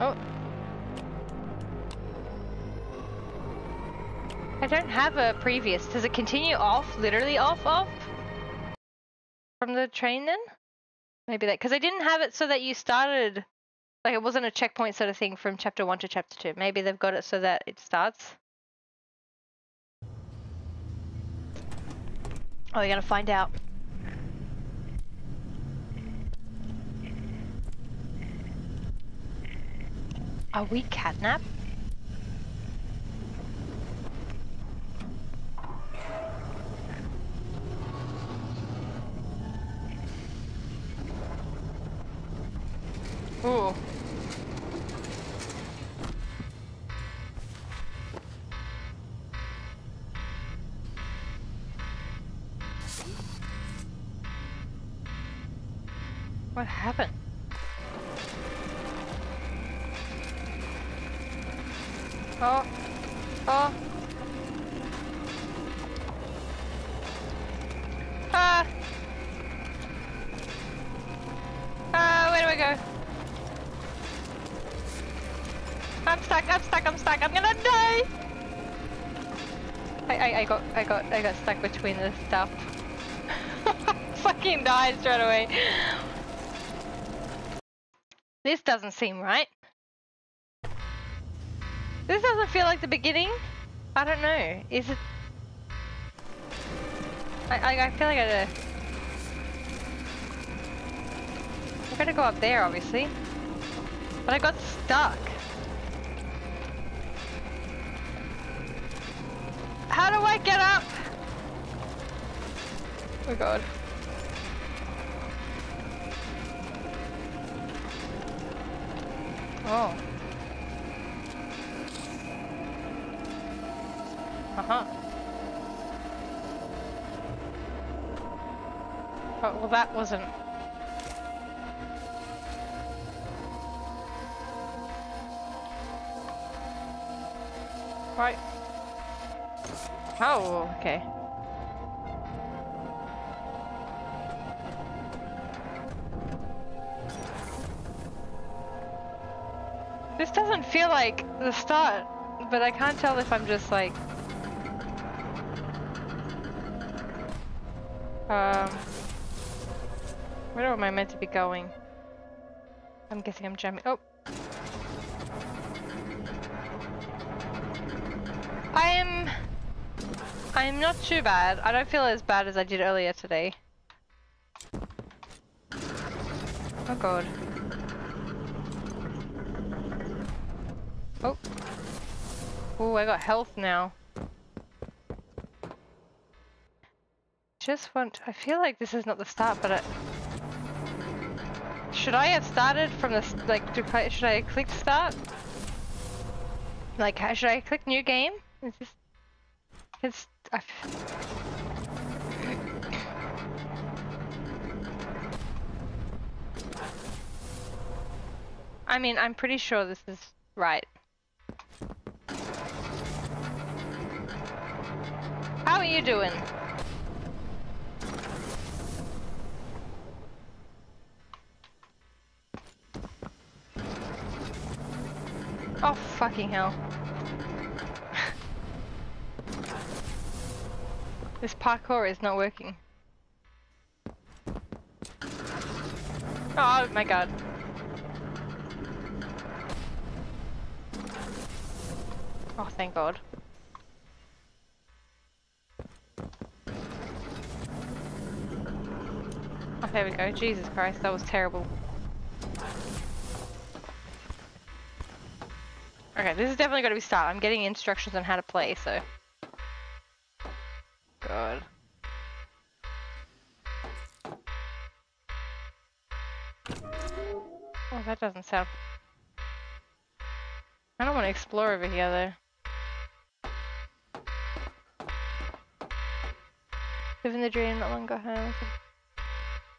Oh. I don't have a previous. Does it continue off? Literally off, off? From the train then? Maybe that, because I didn't have it so that you started, like it wasn't a checkpoint sort of thing from chapter 1 to chapter 2. Maybe they've got it so that it starts. Oh, we're gonna find out. Are we Catnap? Ooh. What happened? Oh, oh, ah, ah, where do I go? I'm stuck, I'm stuck, I'm stuck, I'm gonna die! I got stuck between the stuff. Fucking died straight away. This doesn't seem right. This doesn't feel like the beginning. I don't know. Is it? I feel like I'm gonna go up there, obviously. But I got stuck. How do I get up? Oh god. Oh. Uh-huh. Oh, well that wasn't. Right. Oh, okay. This doesn't feel like the start, but I can't tell if I'm just like... where am I meant to be going? I'm guessing I'm jamming. Oh! I'm not too bad. I don't feel as bad as I did earlier today. Oh god. Oh. Oh, I got health now. Just want... I feel like this is not the start, but should I have started from the... like, should I click start? Like, should I click new game? Is this... It's... I mean, I'm pretty sure this is right. How are you doing? Oh, fucking hell. This parkour is not working. Oh my god. Oh, thank god. Oh, there we go. Jesus Christ, that was terrible. Okay, this is definitely going to be start. I'm getting instructions on how to play, so... God. Oh, that doesn't sound... I don't want to explore over here, though. Living the dream, not long ago home.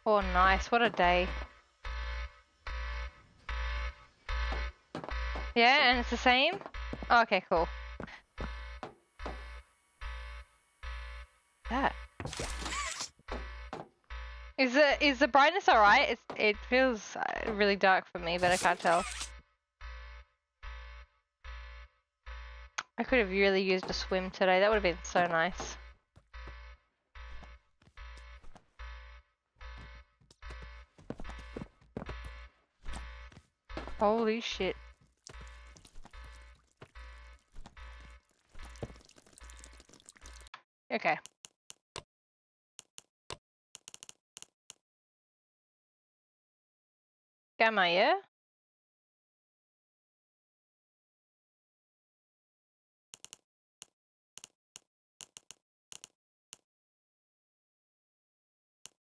Oh, nice. What a day. Yeah, and it's the same? Oh, okay, cool. That. Is the brightness alright? It feels really dark for me, but I can't tell. I could have really used a swim today. That would have been so nice. Holy shit. Okay. Gamma, yeah?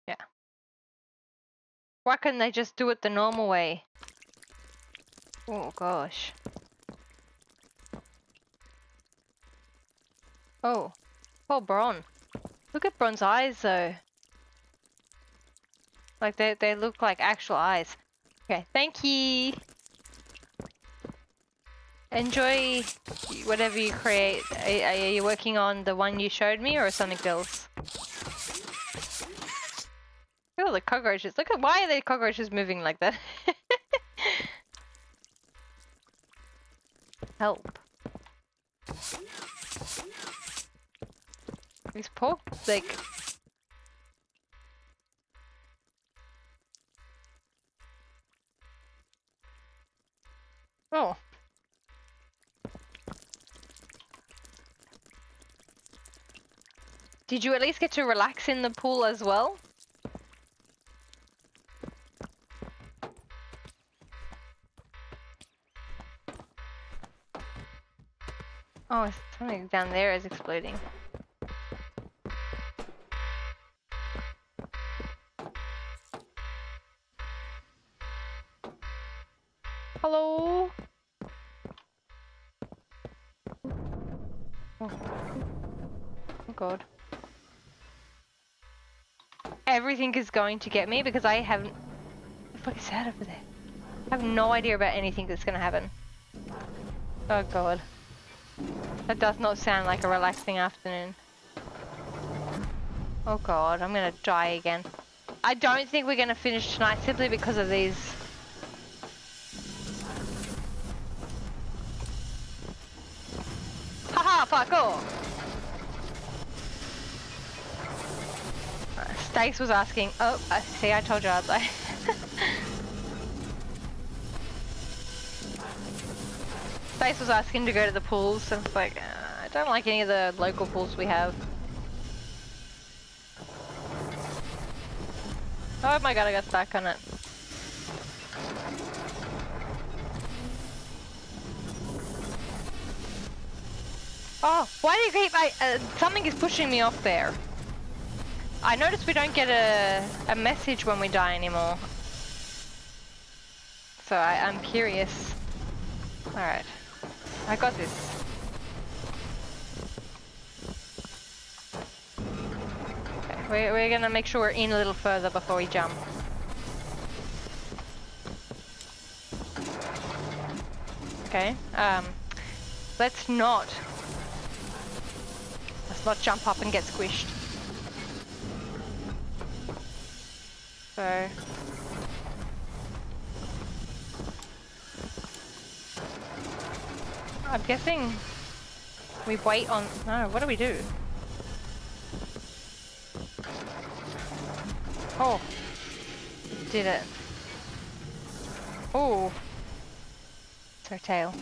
Yeah. Why couldn't they just do it the normal way? Oh gosh. Oh. Poor Bron. Look at Bron's eyes though. Like they look like actual eyes. Okay, thank you. Enjoy whatever you create. Are you working on the one you showed me or something else? Look at the cockroaches. Look at, why are the cockroaches moving like that? Help. These poor, like... Oh. Did you at least get to relax in the pool as well? Oh, something down there is exploding. Hello? Oh. Oh god. Everything is going to get me because I haven't... What the fuck is that over there? I have no idea about anything that's gonna happen. Oh god. That does not sound like a relaxing afternoon. Oh god, I'm gonna die again. I don't think we're gonna finish tonight simply because of these. Haha, parkour! Stakes was asking. Oh, I see, I told you I'd like. Space was asking to go to the pools, so it's like, I don't like any of the local pools we have. Oh my god, I got stuck on it. Oh, why do you keep, something is pushing me off there. I noticed we don't get a message when we die anymore. So I'm curious. Alright. I got this. Okay, we're gonna make sure we're in a little further before we jump. Okay, let's not jump up and get squished. So... I'm guessing we wait on... No, what do we do? Oh. Did it. Oh. It's her tail.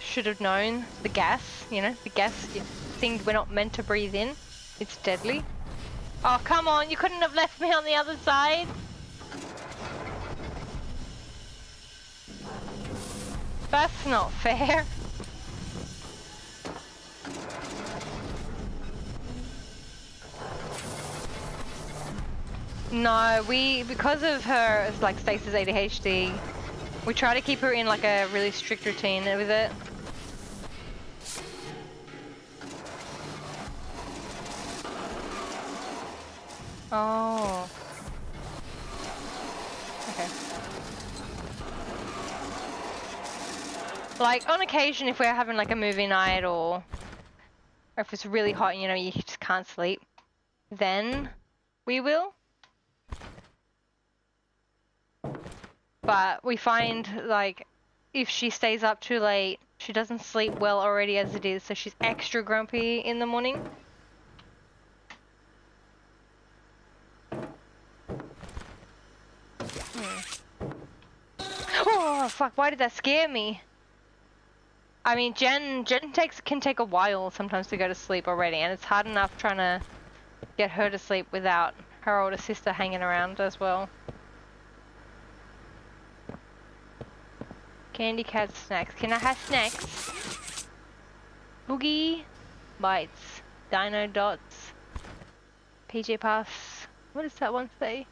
Should have known the gas, you know, the gas thing we're not meant to breathe in. It's deadly. Oh, come on, you couldn't have left me on the other side. That's not fair. No, because of her, it's like Stacy's ADHD, we try to keep her in like a really strict routine with it. Oh. Like, on occasion, if we're having like a movie night or if it's really hot and, you know, you just can't sleep, then we will. But we find, like, if she stays up too late, she doesn't sleep well already as it is, so she's extra grumpy in the morning. Oh, fuck, why did that scare me? I mean, Jen can take a while sometimes to go to sleep already, and it's hard enough trying to get her to sleep without her older sister hanging around as well. Candy cat snacks. Can I have snacks? Boogie bites, dino dots, PJ puffs. What does that one say?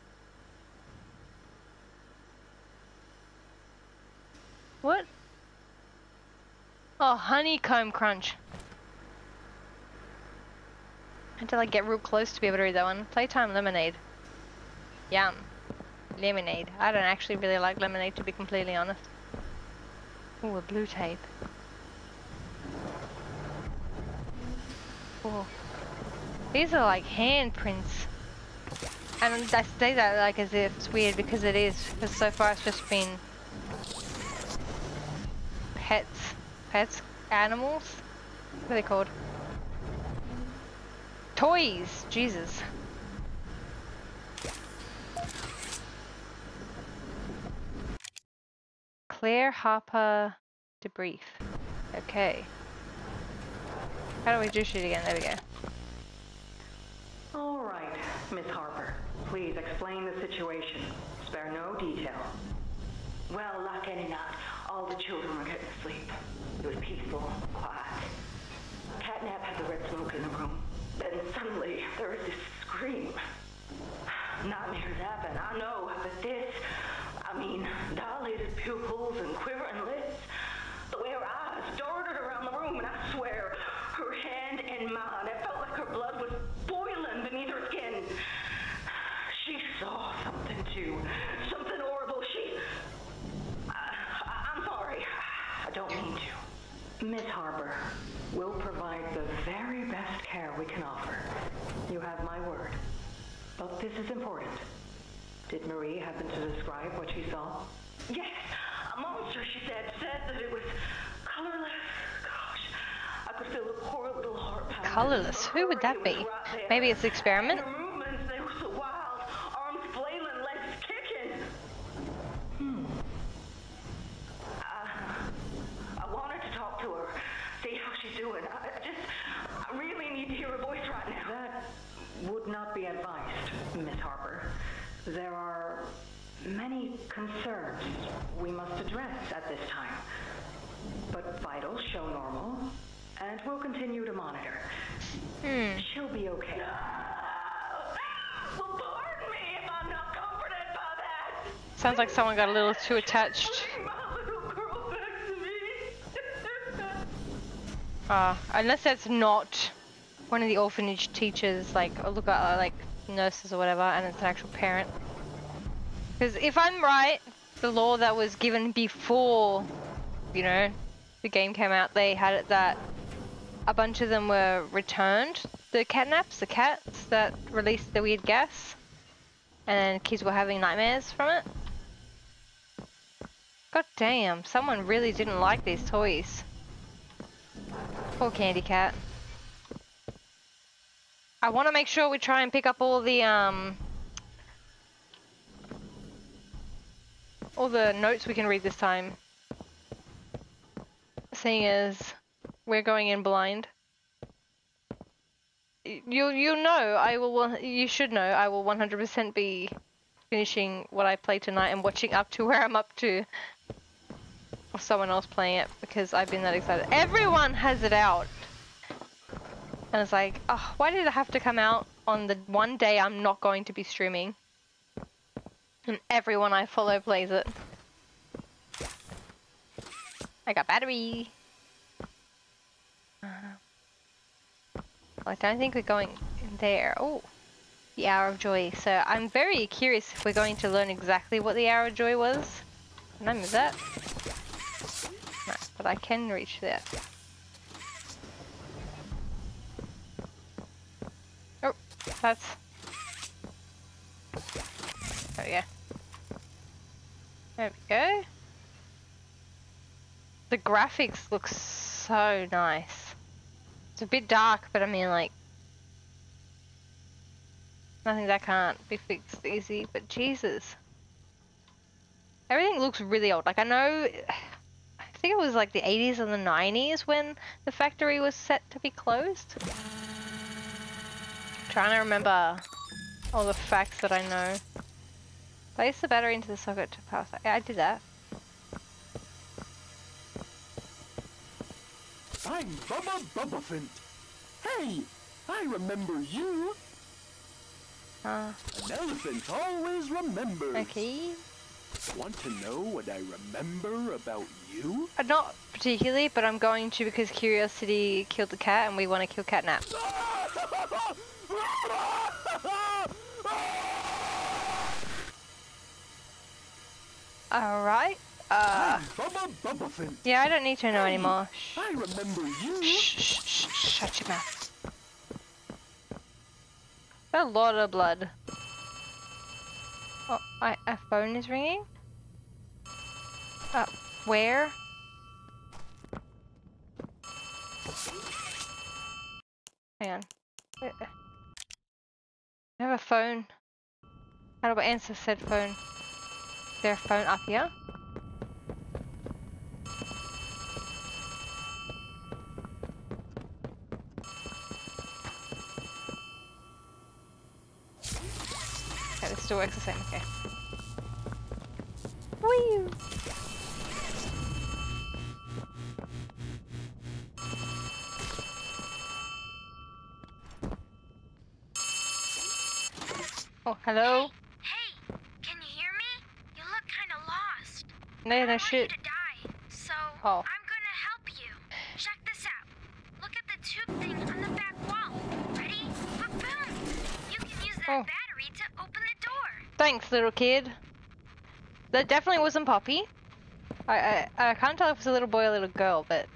What? Oh, honeycomb crunch. I had to like get real close to be able to read that one. Playtime lemonade. Yum. Lemonade. I don't actually really like lemonade, to be completely honest. Ooh, a blue tape. Ooh. These are like handprints. And I say that like as if it's weird because it is. Because so far it's just been pets, animals, what are they called? Toys, Jesus. Claire Harper debrief. Okay. How do we do shit again? There we go. Alright, Miss Harper, please explain the situation. Spare no detail. Well, luck any not, all the children were getting to sleep. It was peaceful, quiet. Catnap had the red smoke in the room. Then suddenly, there was this scream. Nightmares happen, I know, but this... I mean, dilated pupils and quivering lips. The way her eyes darted around the room, and I swear, her hand in mine, it felt like her blood was boiling beneath her skin. She saw something, too. Something horrible. I'm sorry. I don't mean to. Miss Harper, we'll provide the very best care we can offer. You have my word. But this is important. Did Marie happen to describe what she saw? Yes, a monster, she said that it was colorless. Gosh, I could feel the poor little heart pounding. Colorless? Who would that be? Maybe it's an experiment? Her movements, they were so wild. Arms flailing, legs kicking. I wanted to talk to her. See how she's doing. I really need to hear her voice right now. That would not be advised, Miss Harper. There are many concerns we must address at this time. But vitals show normal, and we'll continue to monitor. She'll be okay. Well, pardon me if I'm not comforted by that. Sounds like someone got a little too attached. Unless that's not one of the orphanage teachers, like, or look at, like, nurses or whatever, and it's an actual parent. Because if I'm right, the law that was given before, you know, the game came out, they had it that a bunch of them were returned. The catnaps, the cats that released the weird gas, and kids were having nightmares from it. God damn, someone really didn't like these toys. Poor Candy Cat. I want to make sure we try and pick up all the notes we can read this time, seeing as we're going in blind. You'll know, you should know, I will 100% be finishing what I play tonight and watching up to where I'm up to. Or someone else playing it, because I've been that excited. Everyone has it out! And it's like, oh, why did it have to come out on the one day I'm not going to be streaming? And everyone I follow plays it. I got battery. I don't think we're going in there. Oh, the Hour of Joy. So I'm very curious if we're going to learn exactly what the Hour of Joy was. Can I move that? No, but I can reach there. Oh, that's... There we go. There we go. The graphics look so nice. It's a bit dark, but I mean, like... Nothing that can't be fixed easy, but Jesus. Everything looks really old. Like, I know... I think it was like the 80s and the 90s when the factory was set to be closed. I'm trying to remember all the facts that I know. Place the battery into the socket to power. Yeah, I did that. I'm Baba Bubba Fint. Hey, I remember you. An elephant always remembers. Okay. Want to know what I remember about you? Not particularly, but I'm going to because curiosity killed the cat and we want to kill Catnap. Alright. Yeah, I don't need to know anymore. I remember you. Shh, shut your mouth. A lot of blood. Oh, a phone is ringing? Where? Hang on. I have a phone. How do I answer said phone? Is there a phone up here? Okay, this still works the same, okay. Woo! Oh, hello? Hey, can you hear me? You look kinda lost. No shit. I don't want you to die, so I'm gonna help you. Check this out. Look at the tube thing on the back wall. Ready? Ba-boom! You can use that battery to open the door. Thanks, little kid. That definitely wasn't Poppy. I can't tell if it's a little boy or a little girl, but...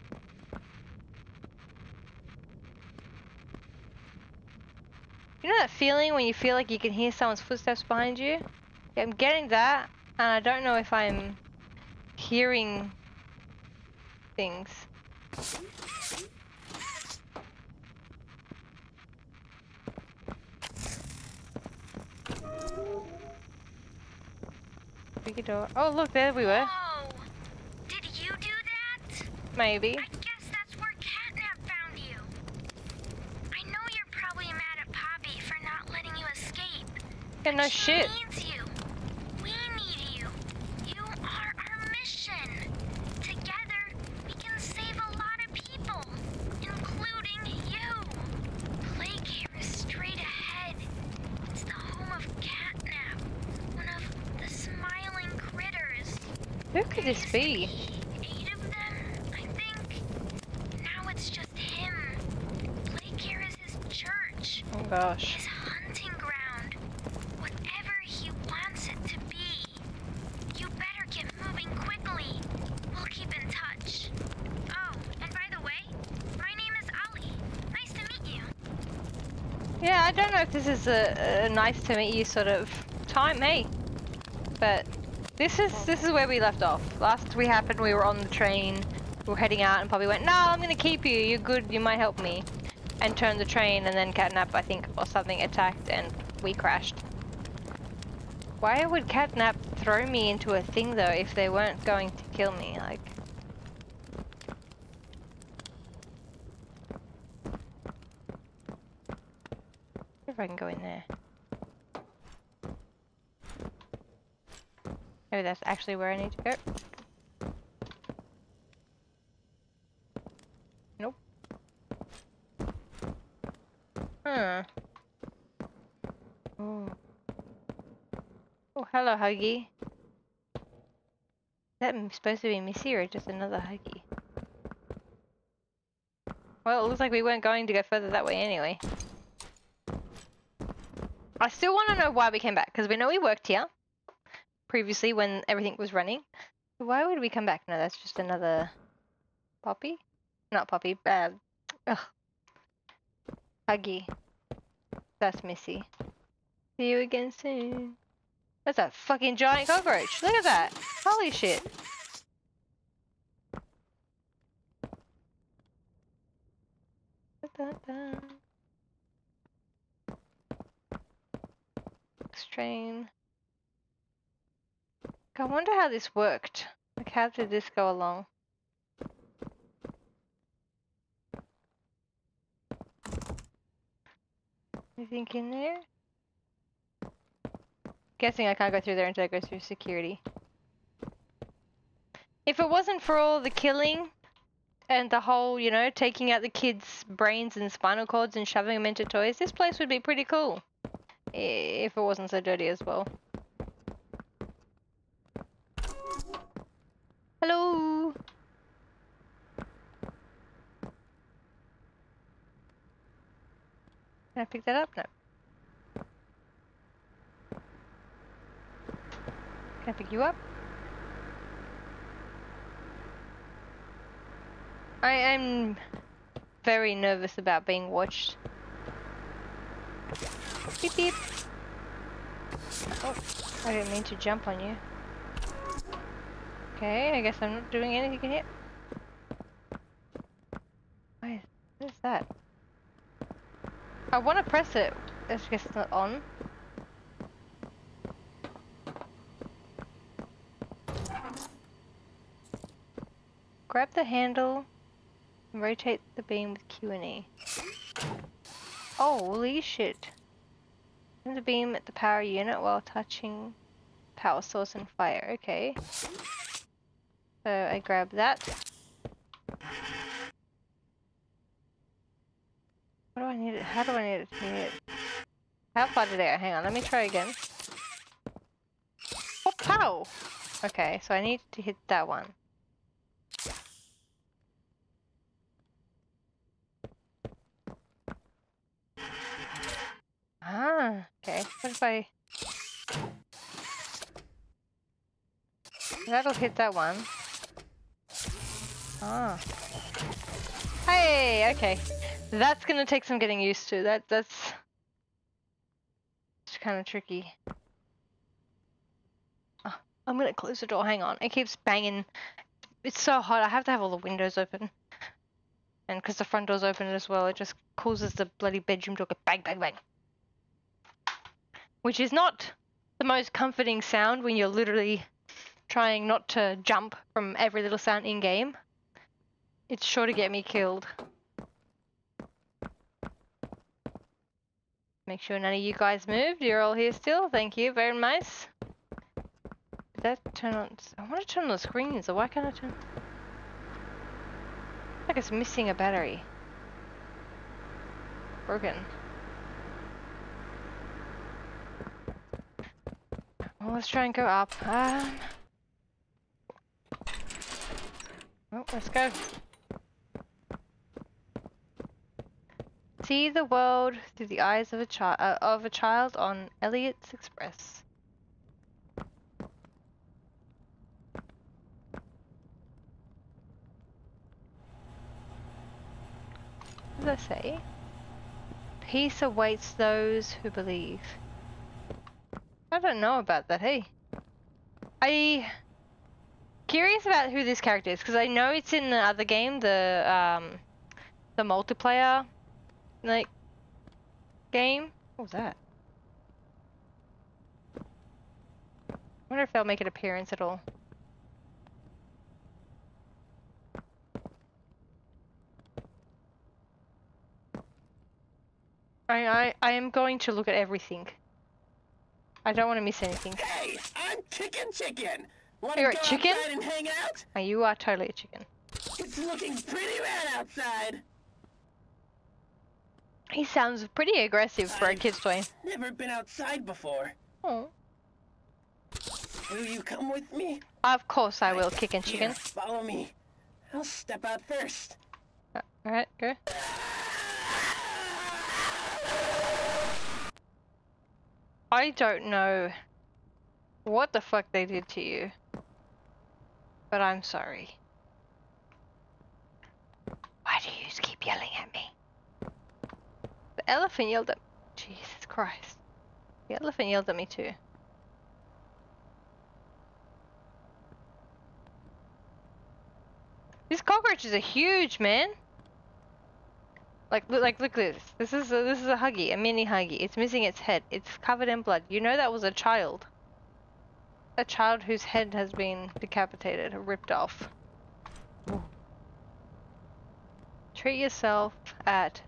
You know that feeling when you feel like you can hear someone's footsteps behind you? Yeah, I'm getting that, and I don't know if I'm hearing things. Door. Oh, look, there we were. Whoa. Did you do that? Maybe. I guess that's where Catnap found you. I know you're probably mad at Poppy for not letting you escape. Yeah, no shit. She needs you. We need you. You are our mission. Together, we can save a lot of people, including you. Playcare is straight ahead. It's the home of Catnap, one of the smiling critters. Who could this be? 8 of them, I think. Now it's just him. Playcare is his church. Oh gosh. His hunting ground. Whatever he wants it to be. You better get moving quickly. We'll keep in touch. Oh, and by the way, my name is Ollie. Nice to meet you. Yeah, I don't know if this is a nice to meet you sort of time, hey. But this is where we left off. Last we happened, we were on the train, we were heading out and Poppy went, no, I'm gonna keep you, you're good, you might help me. And turned the train and then Catnap, I think, or something attacked and we crashed. Why would Catnap throw me into a thing though if they weren't going to kill me, like? I wonder if I can go in there. Maybe that's actually where I need to go. Nope. Huh. Oh. Oh, hello, Huggy. Is that supposed to be Missy or just another Huggy? Well, it looks like we weren't going to go further that way anyway. I still want to know why we came back, because we know we worked here. Previously when everything was running. Why would we come back? No, that's just another Poppy? Not Poppy. Huggy. That's Missy. See you again soon. That's a fucking giant cockroach. Look at that. Holy shit. Strain. I wonder how this worked. Like, how did this go along? Anything in there? Guessing I can't go through there until I go through security. If it wasn't for all the killing and the whole, you know, taking out the kids' brains and spinal cords and shoving them into toys, this place would be pretty cool. If it wasn't so dirty as well. Hello! Can I pick that up? No. Can I pick you up? I am very nervous about being watched. Beep beep. Oh, I didn't mean to jump on you. Okay, I guess I'm not doing anything yet. Wait, what is that? I want to press it. I guess it's not on. Grab the handle and rotate the beam with Q and E. Holy shit. The beam at the power unit while touching power source and fire. Okay. So I grab that. What do I need it? How do I need it to hit it? How far did I go? Hang on, let me try again. Oh, pow! Okay, so I need to hit that one. Ah, okay. What if I... That'll hit that one. Ah. Hey, okay. That's gonna take some getting used to. That's... It's kind of tricky. Oh, I'm gonna close the door. Hang on. It keeps banging. It's so hot. I have to have all the windows open. And because the front door's open as well, it just causes the bloody bedroom door to bang, bang, bang. Which is not the most comforting sound when you're literally trying not to jump from every little sound in game. It's sure to get me killed. Make sure none of you guys moved. You're all here still. Thank you. Very nice. Did that turn on? I want to turn on the screen, so why can't I turn? It's like it's missing a battery. Broken. Well, let's try and go up. Oh, let's go. See the world through the eyes of a child on Elliot's Express. What does I say? Peace awaits those who believe. I don't know about that, hey. I'm curious about who this character is, because I know it's in the other game, the multiplayer, like, game. What was that? I wonder if they'll make an appearance at all. I am going to look at everything. I don't want to miss anything. Hey, I'm Kickin' Chicken. Want to go outside and hang out? Oh, you are totally a chicken. It's looking pretty bad outside. He sounds pretty aggressive for a kid's toy. Never been outside before. Oh. Will you come with me? Of course I will, Kickin' Chicken. Follow me. I'll step out first. All right, go. I don't know what the fuck they did to you, but I'm sorry. yelling at me. The elephant yelled at me. Jesus Christ. The elephant yelled at me too. These cockroaches are huge, man. Like, look at this. This is a Huggy, a mini Huggy. It's missing its head. It's covered in blood. You know that was a child. A child whose head has been decapitated, ripped off. Ooh. Treat yourself at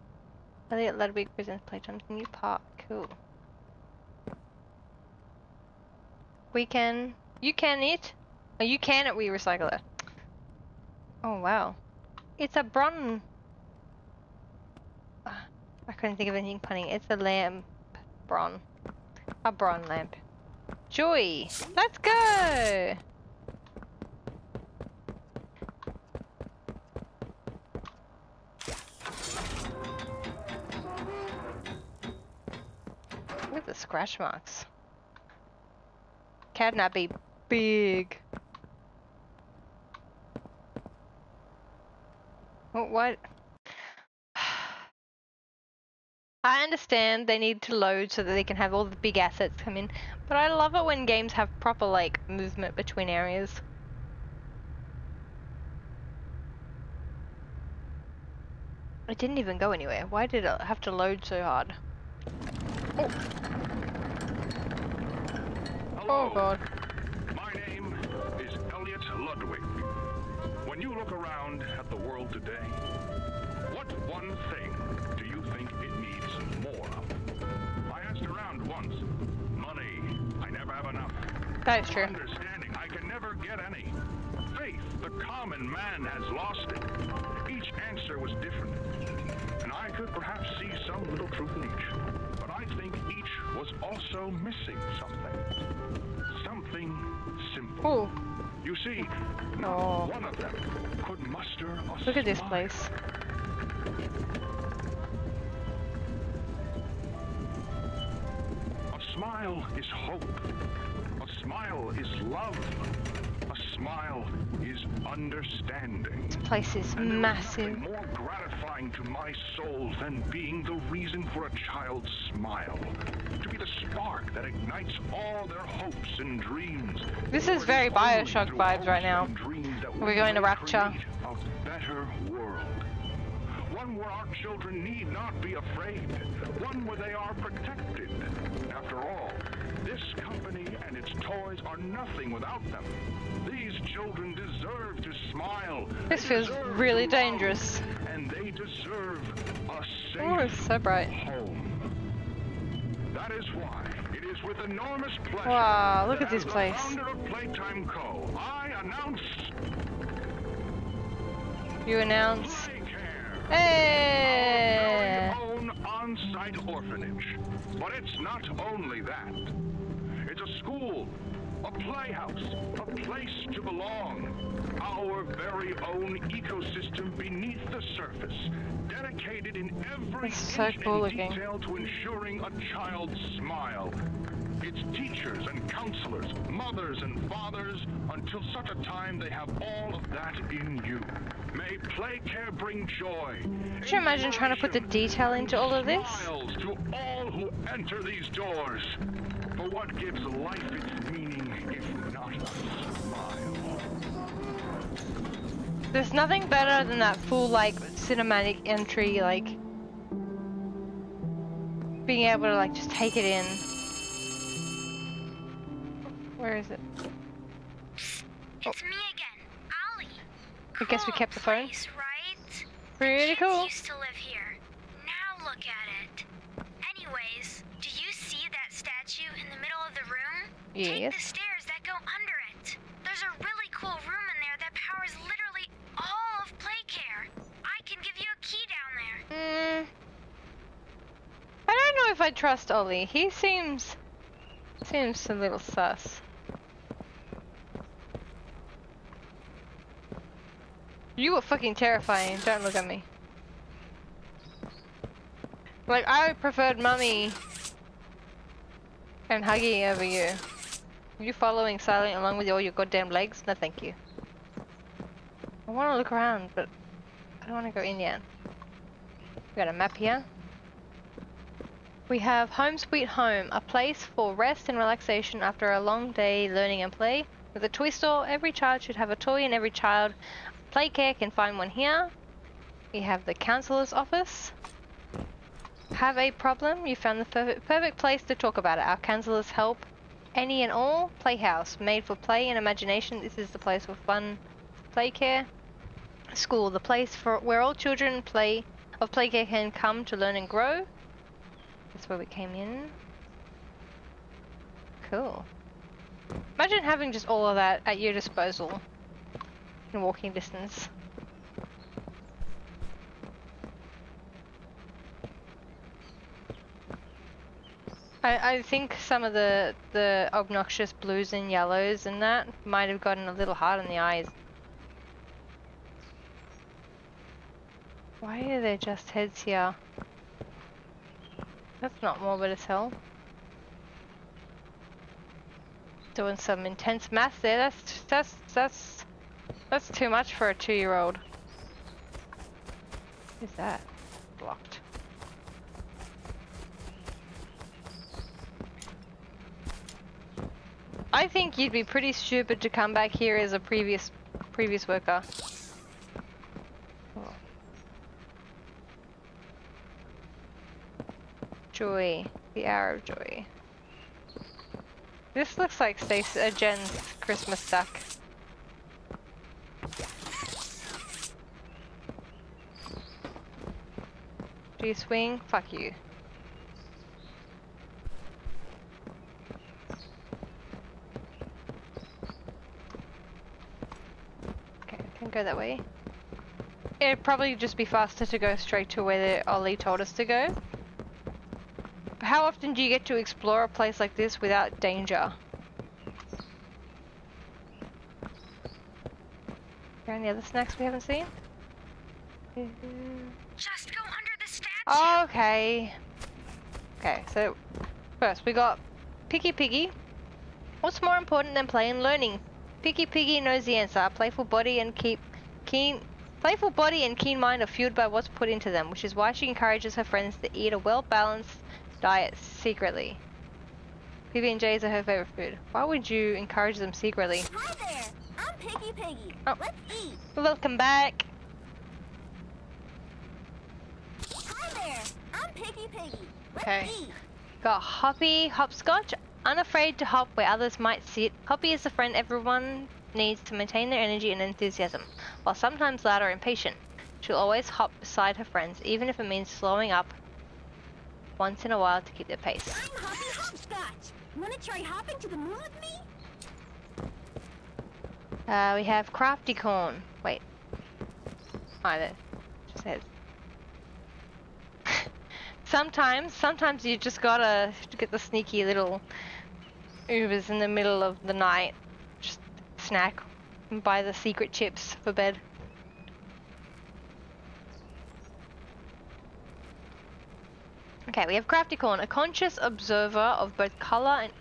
Elliot Ludwig Prison's Playtime's new park. Cool. We can. You can it. Oh, you can it. We recycle it. Oh wow, it's a bronze. I couldn't think of anything punny. It's a lamp. Bron. A bron lamp. Joy! Let's go! Look at the scratch marks. Catnap be big. Oh, what? I understand they need to load so that they can have all the big assets come in, but I love it when games have proper, like, movement between areas. It didn't even go anywhere. Why did it have to load so hard? Oh, hello. Oh God. My name is Elliot Ludwig. When you look around at the world today, what one thing do you think it needs more of? I asked around once. Money. I never have enough. That is true. Understanding. I can never get any. Faith. The common man has lost it. Each answer was different. And I could perhaps see some little truth in each. But I think each was also missing something. Something simple. Ooh. You see, not one of them could muster a smile. Look at this place. A smile is hope. A smile is love. A smile is understanding. This place is massive. Nothing more gratifying to my soul than being the reason for a child's smile. To be the spark that ignites all their hopes and dreams. This is very Bioshock vibes right now. We're going to Rapture. A better world. One where our children need not be afraid. One where they are protected. After all, this company and its toys are nothing without them. These children deserve to smile. This feels really dangerous. And they deserve a safe home. Oh, it's so bright. That is why it is with enormous pleasure. Wow, look at this place. As the founder of Playtime Co., I announce. You announce. Playcare. Hey! Our very own on-site orphanage. But it's not only that. It's a school, a playhouse, a place to belong. Our very own ecosystem beneath the surface, dedicated in every detail to ensuring a child's smile. It's teachers and counselors, mothers and fathers, until such a time they have all of that in you. May Playcare bring joy. Could you imagine trying to put the detail into all of this? Smiles to all who enter these doors. For what gives life its meaning if not a smile? There's nothing better than that full, like, cinematic entry, like, being able to, like, just take it in. Where is it? It's me again, Ollie. Cool, I guess we kept the phone. Place, right? Pretty cool. Used to live here. Now look at it. Anyways, do you see that statue in the middle of the room? Yes. Take the stairs that go under it. There's a really cool room in there that powers literally all of Playcare. I can give you a key down there. I don't know if I trust Ollie. He seems a little sus. You were fucking terrifying. Don't look at me. Like, I preferred Mummy and Huggy over you. You following silent along with all your goddamn legs? No, thank you. I want to look around, but I don't want to go in yet. We've got a map here. We have Home Sweet Home, a place for rest and relaxation after a long day learning and play. With a toy store, every child should have a toy and every child Playcare can find one here. We have the counselor's office. Have a problem? You found the perfect place to talk about it. Our counselors help any and all. Playhouse, made for play and imagination. This is the place for fun. Playcare. School, the place for where all children of Playcare can come to learn and grow. That's where we came in. Cool. Imagine having just all of that at your disposal in walking distance. I think some of the obnoxious blues and yellows and that might have gotten a little hard on the eyes. Why are there just heads here? That's not morbid as hell. Doing some intense math there. That's too much for a 2-year-old. Who's that? Blocked. I think you'd be pretty stupid to come back here as a previous worker. Oh. Joy, the Hour of Joy. This looks like Jen's Christmas sack. Do you swing? Fuck you. Okay, I can go that way. It'd probably just be faster to go straight to where Ollie told us to go. How often do you get to explore a place like this without danger? Any other snacks we haven't seen? Just go under the statue. Okay. Okay, so first we got Picky Piggy. What's more important than play and learning? Picky Piggy knows the answer. A playful body and keen mind are fueled by what's put into them, which is why she encourages her friends to eat a well-balanced diet secretly. PB&Js are her favorite food. Why would you encourage them secretly? Hi there, I'm Picky Piggy. Oh. Let's eat. Welcome back. Hi there, I'm Picky Piggy. Let's eat. Got Hoppy Hopscotch. Unafraid to hop where others might sit. Hoppy is the friend everyone needs to maintain their energy and enthusiasm, while sometimes loud or impatient. She'll always hop beside her friends, even if it means slowing up once in a while to keep their pace. I'm Hoppy Hopscotch. Wanna try hopping to the moon with me? We have Crafty Corn. Wait. Hi there. Just says. Sometimes you just gotta get the sneaky little Ubers in the middle of the night. Just snack and buy the secret chips for bed. Okay, we have Crafty Corn, a conscious observer of both color and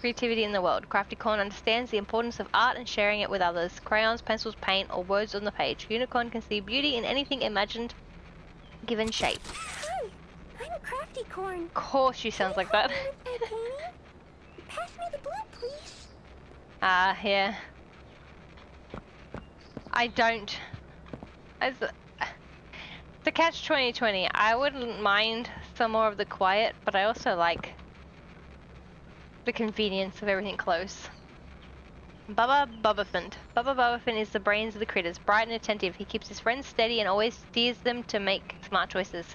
creativity in the world. Crafty Corn understands the importance of art and sharing it with others. Crayons, pencils, paint, or words on the page. Unicorn can see beauty in anything imagined, given shape. Hi, I'm Crafty Corn. Of course she sounds like that. Pass me the blue, please. Yeah. I don't. To catch 2020, I wouldn't mind some more of the quiet, but I also like the convenience of everything close. Baba Bubba Fint. Baba Bubba Fint is the brains of the critters, bright and attentive. He keeps his friends steady and always steers them to make smart choices.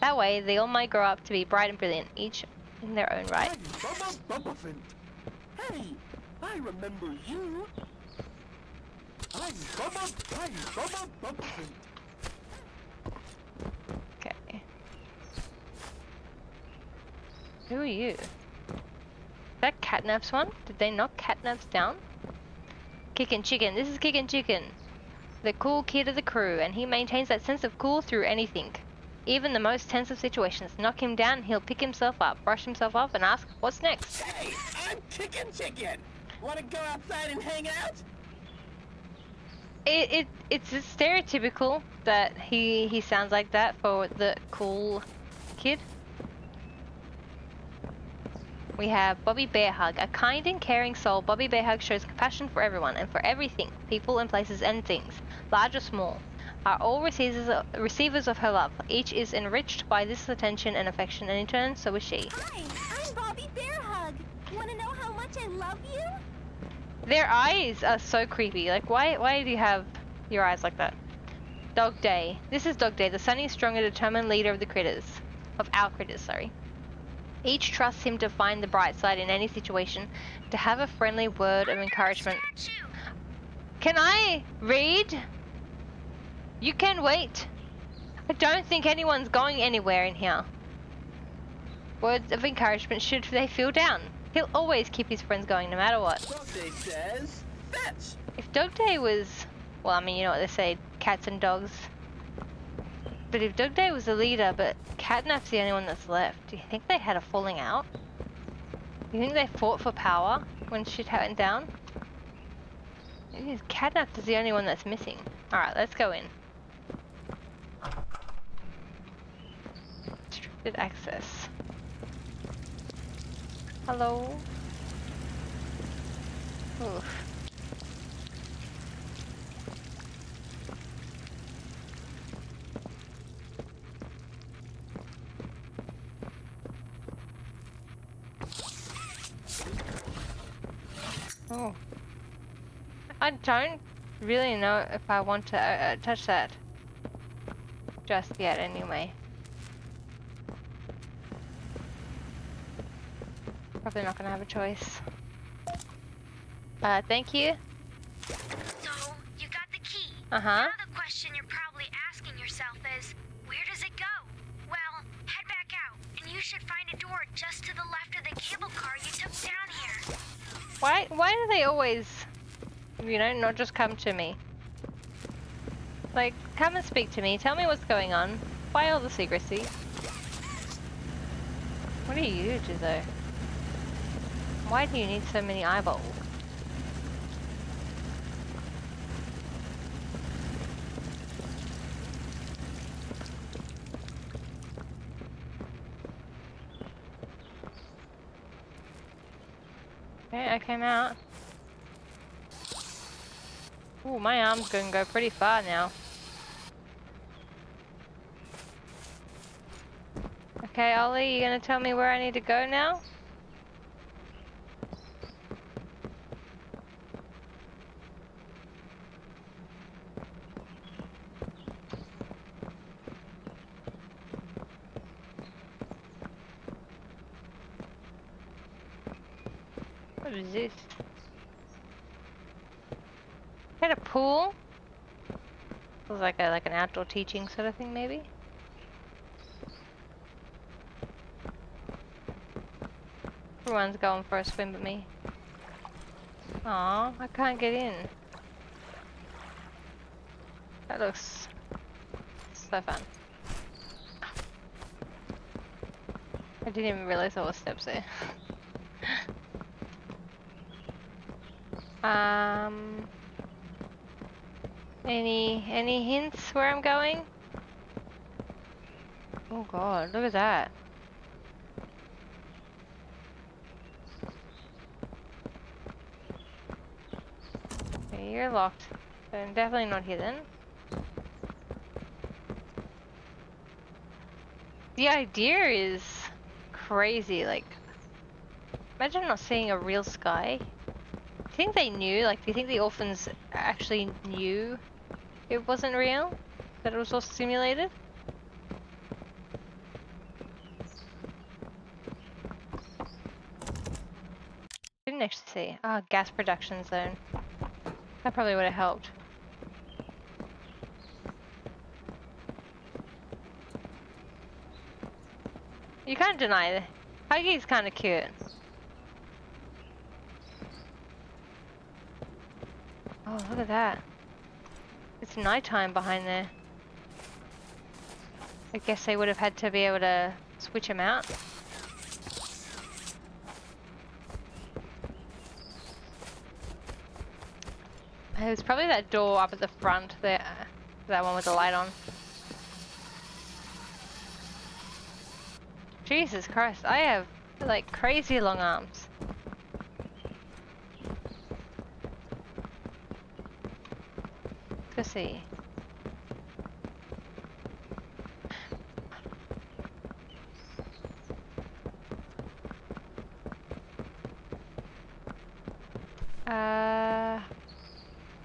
That way, they all might grow up to be bright and brilliant, each in their own right. Hey, Baba Bubba Fint. Hey, I remember you. I'm Baba Bubba Fint. Who are you? That Catnap's one? Did they knock Catnap's down? Kickin' Chicken. This is Kickin' Chicken, the cool kid of the crew, and he maintains that sense of cool through anything. Even the most tense of situations. Knock him down, he'll pick himself up, brush himself off, and ask, what's next? Hey, I'm Kickin' Chicken! Wanna go outside and hang out? It's stereotypical that he sounds like that for the cool kid. We have Bobby Bearhug. A kind and caring soul, Bobby Bearhug shows compassion for everyone and for everything, people and places and things, large or small, are all receivers of her love. Each is enriched by this attention and affection, and in turn, so is she. Hi, I'm Bobby Bearhug. Want to know how much I love you? Their eyes are so creepy. Like, why do you have your eyes like that? Dog Day. This is Dog Day, the sunny, strong, and determined leader of the critters. Of our critters, sorry. Each trusts him to find the bright side in any situation, to have a friendly word of encouragement. Can I read? You can wait. I don't think anyone's going anywhere in here. Words of encouragement should they feel down. He'll always keep his friends going no matter what. Dog Day says, fetch. If Dog Day was, well, I mean, you know what they say, cats and dogs. But if Dog Day was the leader, but Catnap's the only one that's left, do you think they had a falling out? Do you think they fought for power when shit went down? Catnap is the only one that's missing. Alright, let's go in. Restricted access. Hello. Oof. Oh. I don't really know if I want to touch that just yet anyway. Probably not gonna have a choice. Thank you. So, you got the key. Now the question you're probably asking yourself is, where does it go? Well, head back out, and you should find a door just to the left of the cable car you took down here. Why do they always, you know, not just come to me? Like, come and speak to me, tell me what's going on. Why all the secrecy? What are you, Jizzo? Why do you need so many eyeballs? Okay, I came out. Ooh, my arm's gonna go pretty far now. Okay, Ollie, you gonna tell me where I need to go now? What is this? Had a pool? Feels like a, like an outdoor teaching sort of thing, maybe. Everyone's going for a swim but me. Aw, I can't get in. That looks so fun. I didn't even realize there were steps there. Any hints where I'm going? Oh god, look at that. Okay, you're locked. So I'm definitely not here then. The idea is crazy, like imagine not seeing a real sky. Do you think they knew? Like, do you think the orphans actually knew it wasn't real? That it was all simulated? Didn't actually see. Ah, gas production zone. That probably would have helped. You can't deny it. Huggy's kind of cute. Oh, look at that. It's nighttime behind there. I guess they would have had to be able to switch them out. There's probably that door up at the front there. That one with the light on. Jesus Christ, I have like crazy long arms. Kissy.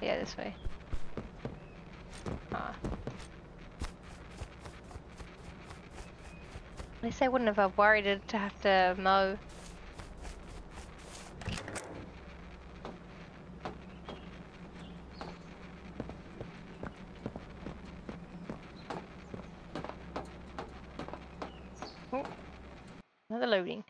Yeah, this way. Ah. At least I wouldn't have worried to have to mow. Another loading.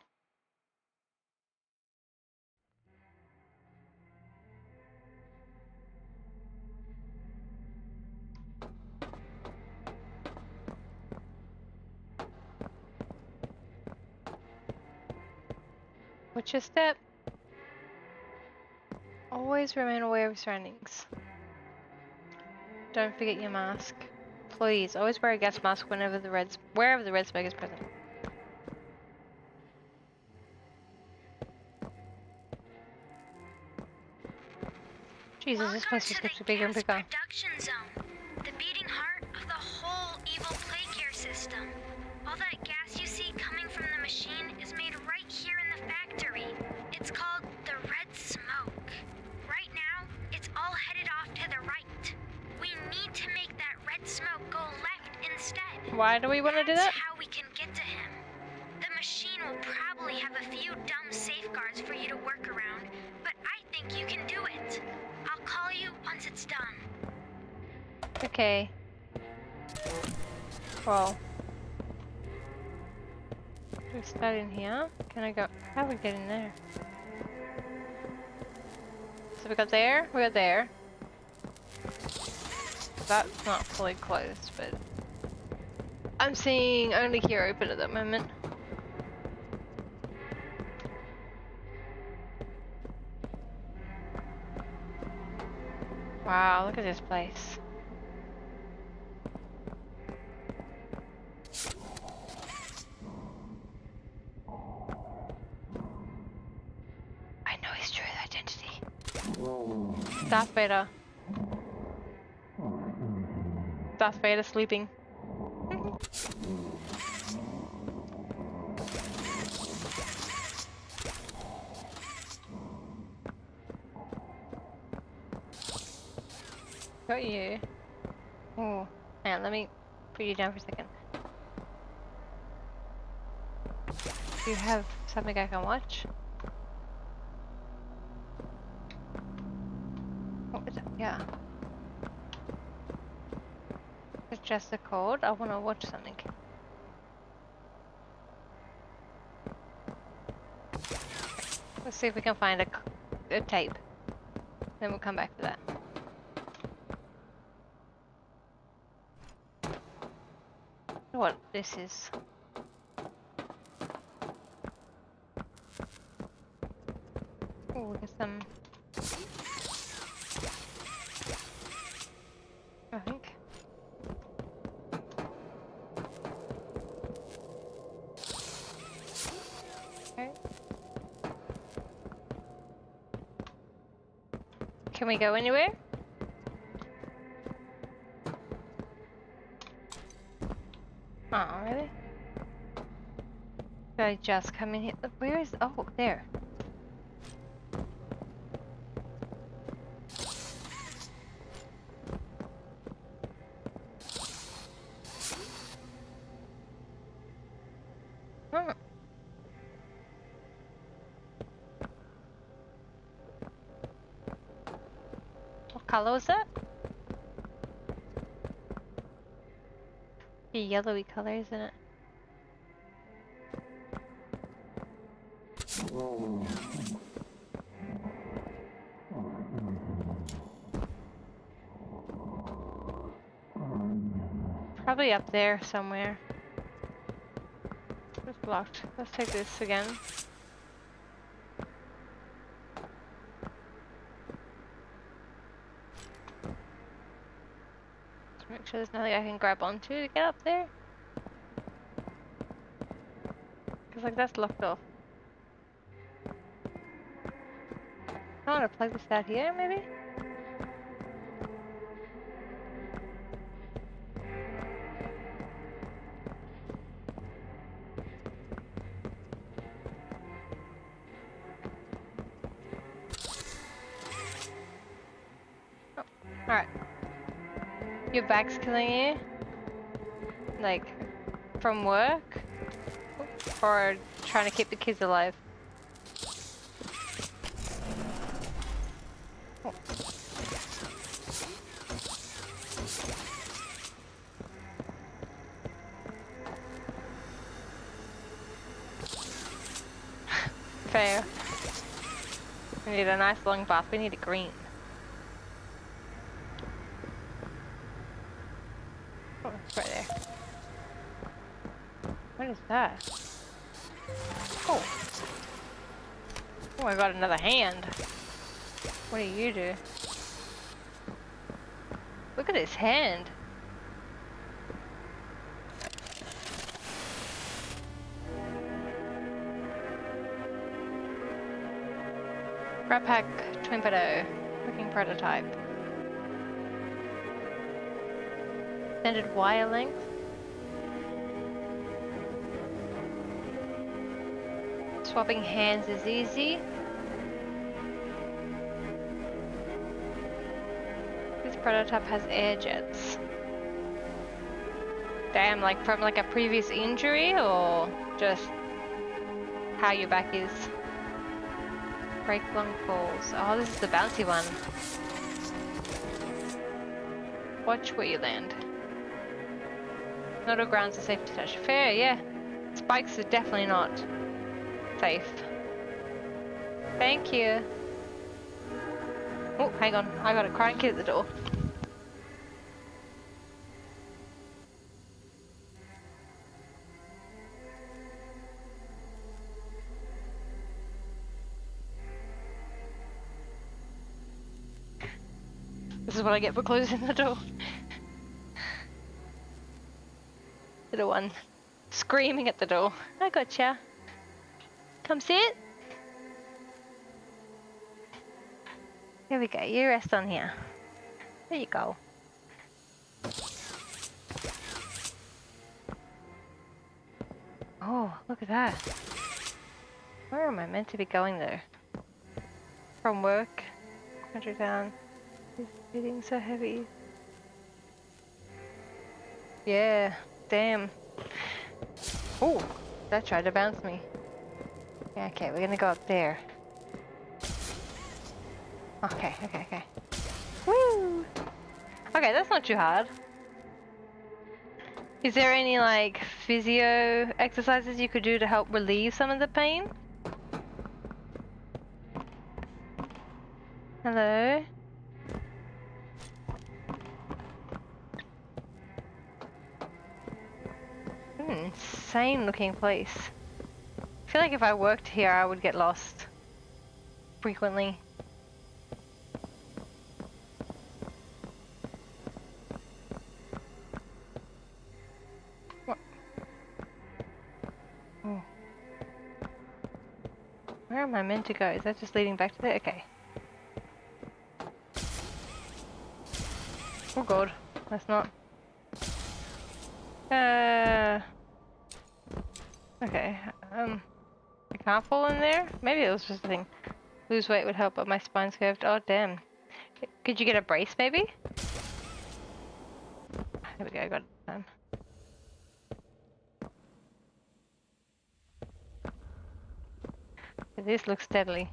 Watch your step. Always remain aware of surroundings. Don't forget your mask. Please, always wear a gas mask whenever the red smoke is present. Jesus, this place just gets bigger and bigger. Production zone, the beating heart of the whole evil Playcare system. All that gas you see coming from the machine is made right here in the factory. It's called the red smoke. Right now, it's all headed off to the right. We need to make that red smoke go left instead. Why do we want to do that? That's how we can get to him. The machine will probably have a few dumb safeguards for you to work around, but I think you can do it. I'll call you once it's done. Okay. Well. Do we start in here? Can I go? How do we get in there? So we got there, we got there. That's not fully closed, but I'm seeing only here open at that moment. Wow, look at this place. I know his true identity. Darth Vader. Darth Vader sleeping. Got you. Oh, hang on, let me put you down for a second. Do you have something I can watch? What was that? Yeah. It's just a cold. I want to watch something. Let's see if we can find a tape. Then we'll come back to that. What this is. Oh, we got some. I think. Okay. Can we go anywhere? Oh, really? Did I just come in here? Where is... Oh, there. Oh. What color was that? A yellowy color, isn't it? Probably up there somewhere. It's blocked. Let's take this again. make sure there's nothing I can grab onto to get up there. Because, like, that's locked off. I want to plug this out here, maybe? Oh, alright. Your back's killing you? Like, from work? Or trying to keep the kids alive? Fair. We need a nice long bath. We need a green. Oh, it's right there. What is that? Oh. Oh, I got another hand. What do you do? Look at his hand. Pack Trumpedo, looking prototype. Extended wire length. Swapping hands is easy. This prototype has air jets. Damn, like from like a previous injury or just how your back is? Break long falls. Oh, this is the bouncy one. Watch where you land. Not all grounds are safe to touch. Fair, yeah. Spikes are definitely not safe. Thank you. Oh, hang on. I got a crying kid at the door. This is what I get for closing the door. Little one screaming at the door. I gotcha. Come sit. Here we go. You rest on here. There you go. Oh, look at that. Where am I meant to be going though? From work. Country down. It's getting so heavy. Yeah, damn. Oh, that tried to bounce me. Yeah, okay, we're gonna go up there. Okay, okay, okay. Woo! Okay, that's not too hard. Is there any, like, physio exercises you could do to help relieve some of the pain? Hello? Insane looking place. I feel like if I worked here I would get lost frequently. What? Oh. Where am I meant to go? Is that just leading back to there? Okay. Oh god, that's not. Okay, I can't fall in there? Maybe it was just a thing. Lose weight would help, but my spine's curved. Oh, damn. Could you get a brace, maybe? There we go, I got it done. This looks deadly.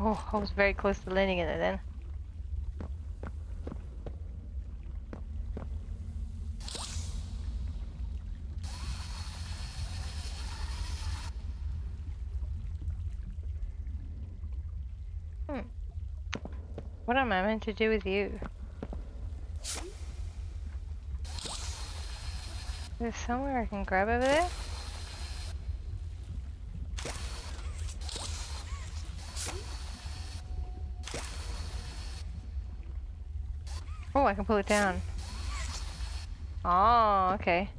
Oh, I was very close to landing in it then. What am I meant to do with you? Is there somewhere I can grab over there? I can pull it down. Oh, okay.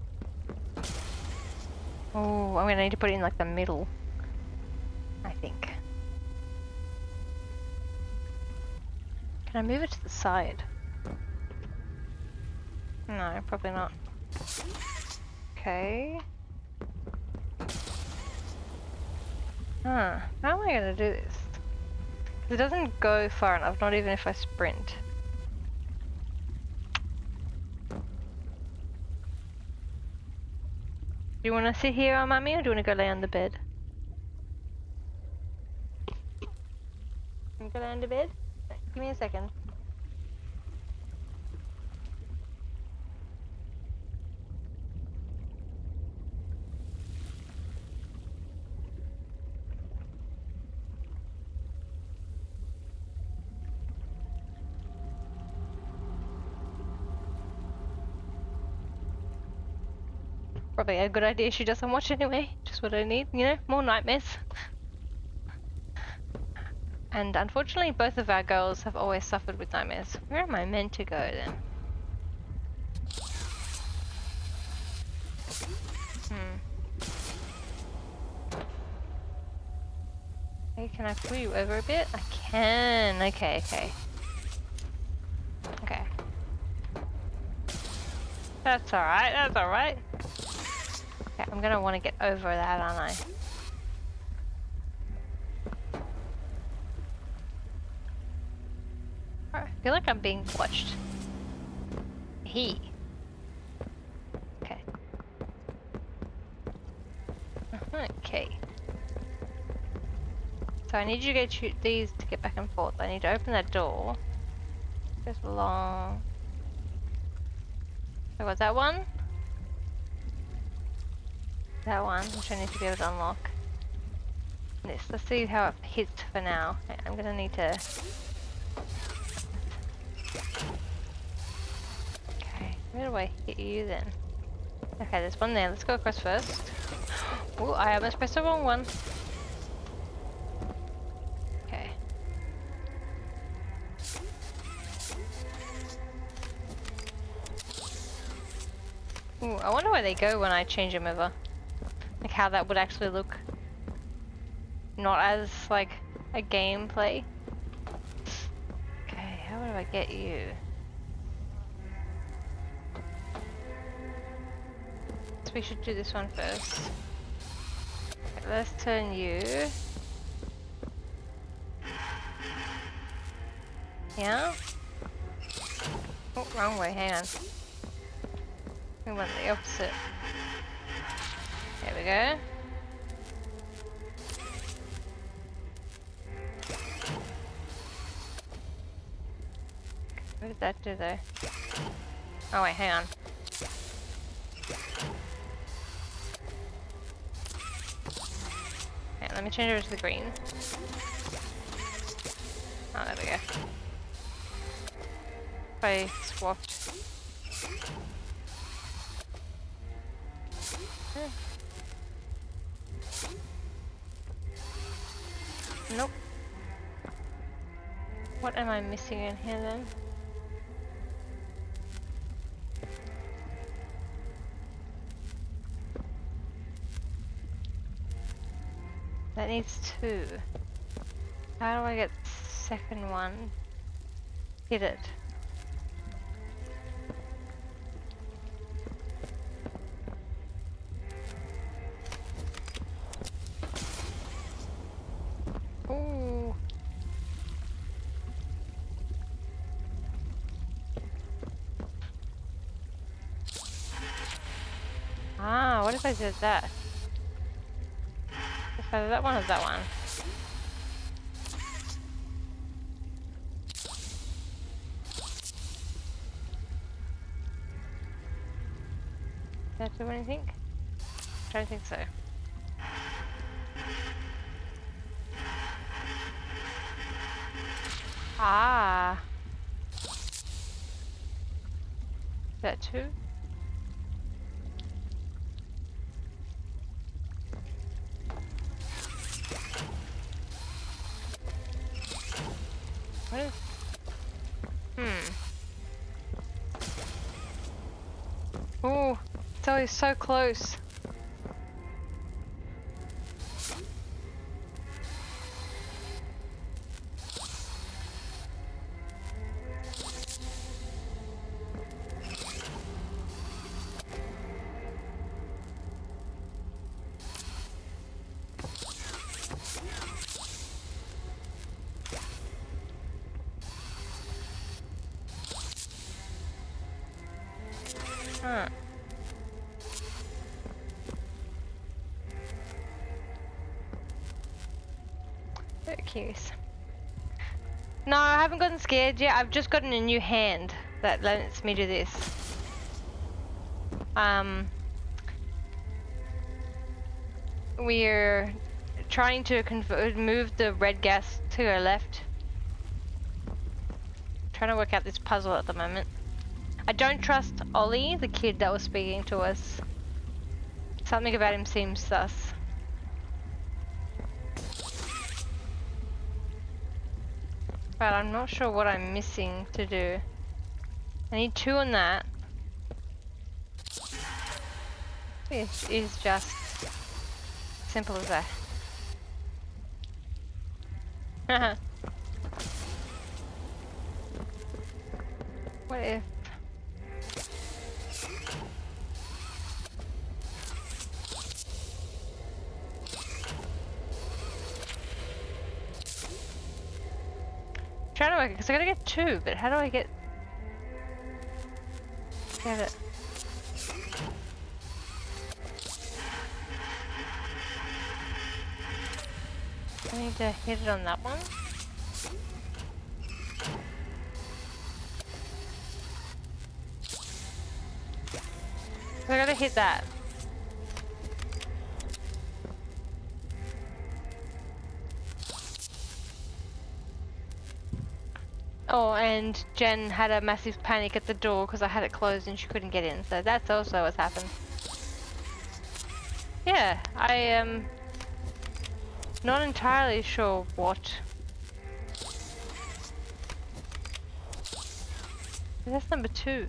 Oh, I'm gonna need to put it in like the middle, I think. Can I move it to the side? No, probably not. Okay. Huh, how am I gonna do this? It doesn't go far enough, not even if I sprint. Do you want to sit here, Mummy, or do you want to go lay on the bed? Can you go lay on the bed? Give me a second. Probably a good idea she doesn't watch anyway, just what I need, you know, more nightmares. And unfortunately both of our girls have always suffered with nightmares. Where am I meant to go then? Hey, can I pull you over a bit? I can, okay. That's alright, Okay, I'm gonna want to get over that, aren't I? Oh, I feel like I'm being watched. Okay. Okay. So I need you to shoot these to get back and forth. I need to open that door. Just long. I got that one. That one, which I need to be able to unlock. This. Let's see how it hits for now. I'm gonna need to. Okay, where do I hit you then? Okay, there's one there. Let's go across first. Oh, I almost pressed the wrong one. Okay. Ooh, I wonder where they go when I change them over. Like how that would actually look. Not as like a gameplay. Okay, how do I get you? So we should do this one first. Okay, let's turn you. Yeah? Oh, wrong way, hang on. We went the opposite. There we go. What did that do though? Oh wait, hang on. Okay, let me change over to the green. Oh, there we go. If I swapped. Nope. What am I missing in here then? That needs two. How do I get the second one? Hit it. I did that. If I did that one or that one. Did that do anything? I don't think so. Ah. That too? he's so close. No, I haven't gotten scared yet. I've just gotten a new hand that lets me do this. We're trying to move the red gas to our left. Trying to work out this puzzle at the moment. I don't trust Ollie, the kid that was speaking to us. Something about him seems sus. But I'm not sure what I'm missing to do. I need two on that. This is just simple as that. What if? Trying to work it because I gotta get two, but how do I get it? I need to hit it on that one. I gotta hit that. Oh, and Jen had a massive panic at the door because I had it closed and she couldn't get in, so that's also what's happened. Yeah, I am not entirely sure what. That's number two.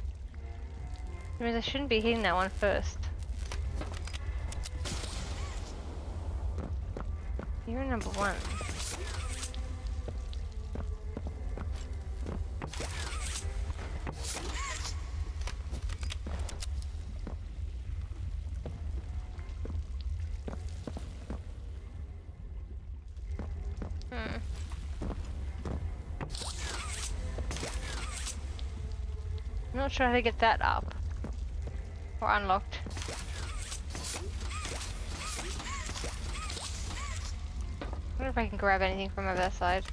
It means I shouldn't be hitting that one first. You're number one. Not sure how to get that up or unlocked. I wonder if I can grab anything from over that side.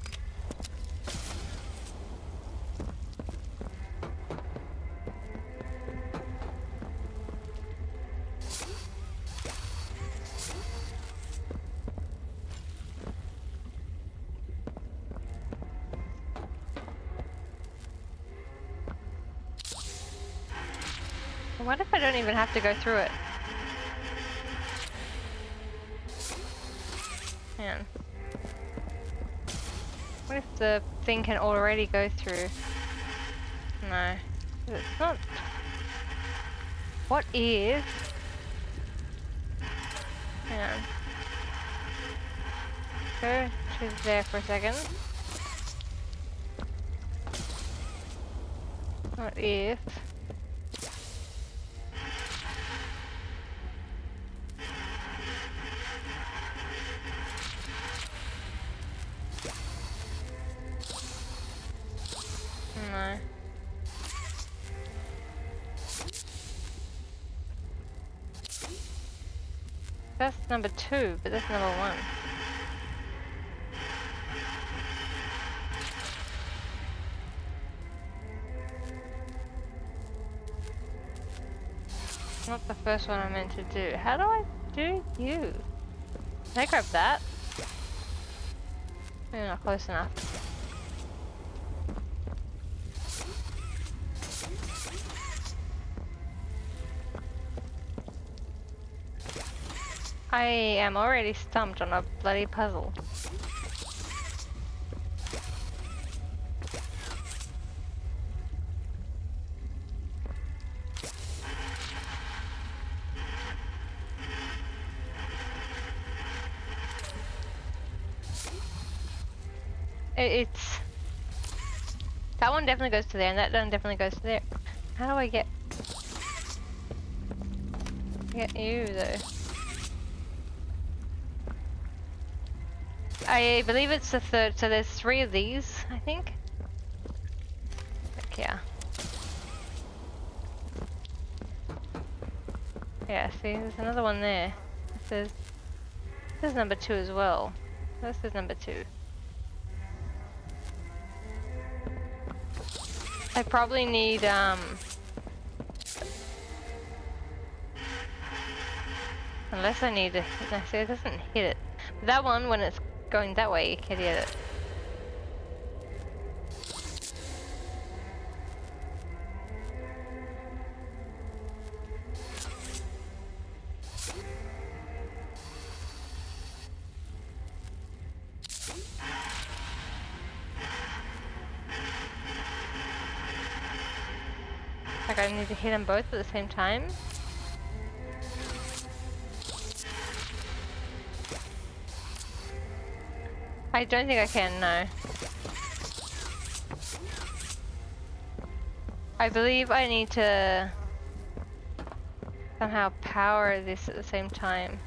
What if I don't even have to go through it? Man. What if the thing can already go through? No. It's not. What if? Hang on. Go to there for a second. What if? That's number two, but that's number one. Not the first one I meant to do. How do I do you? Can I grab that? Maybe not close enough. I am already stumped on a bloody puzzle. It's... That one definitely goes to there, and that one definitely goes to there. How do I get... Get you, though? I believe it's the third, so there's three of these, I think. Like, yeah. Yeah, see, there's another one there. This is number two as well. This is number two. I probably need, unless I need to, no, see, it doesn't hit it. That one, when it's going that way, you can hit it. I need to hit them both at the same time. I don't think I can, no. I believe I need to somehow power this at the same time.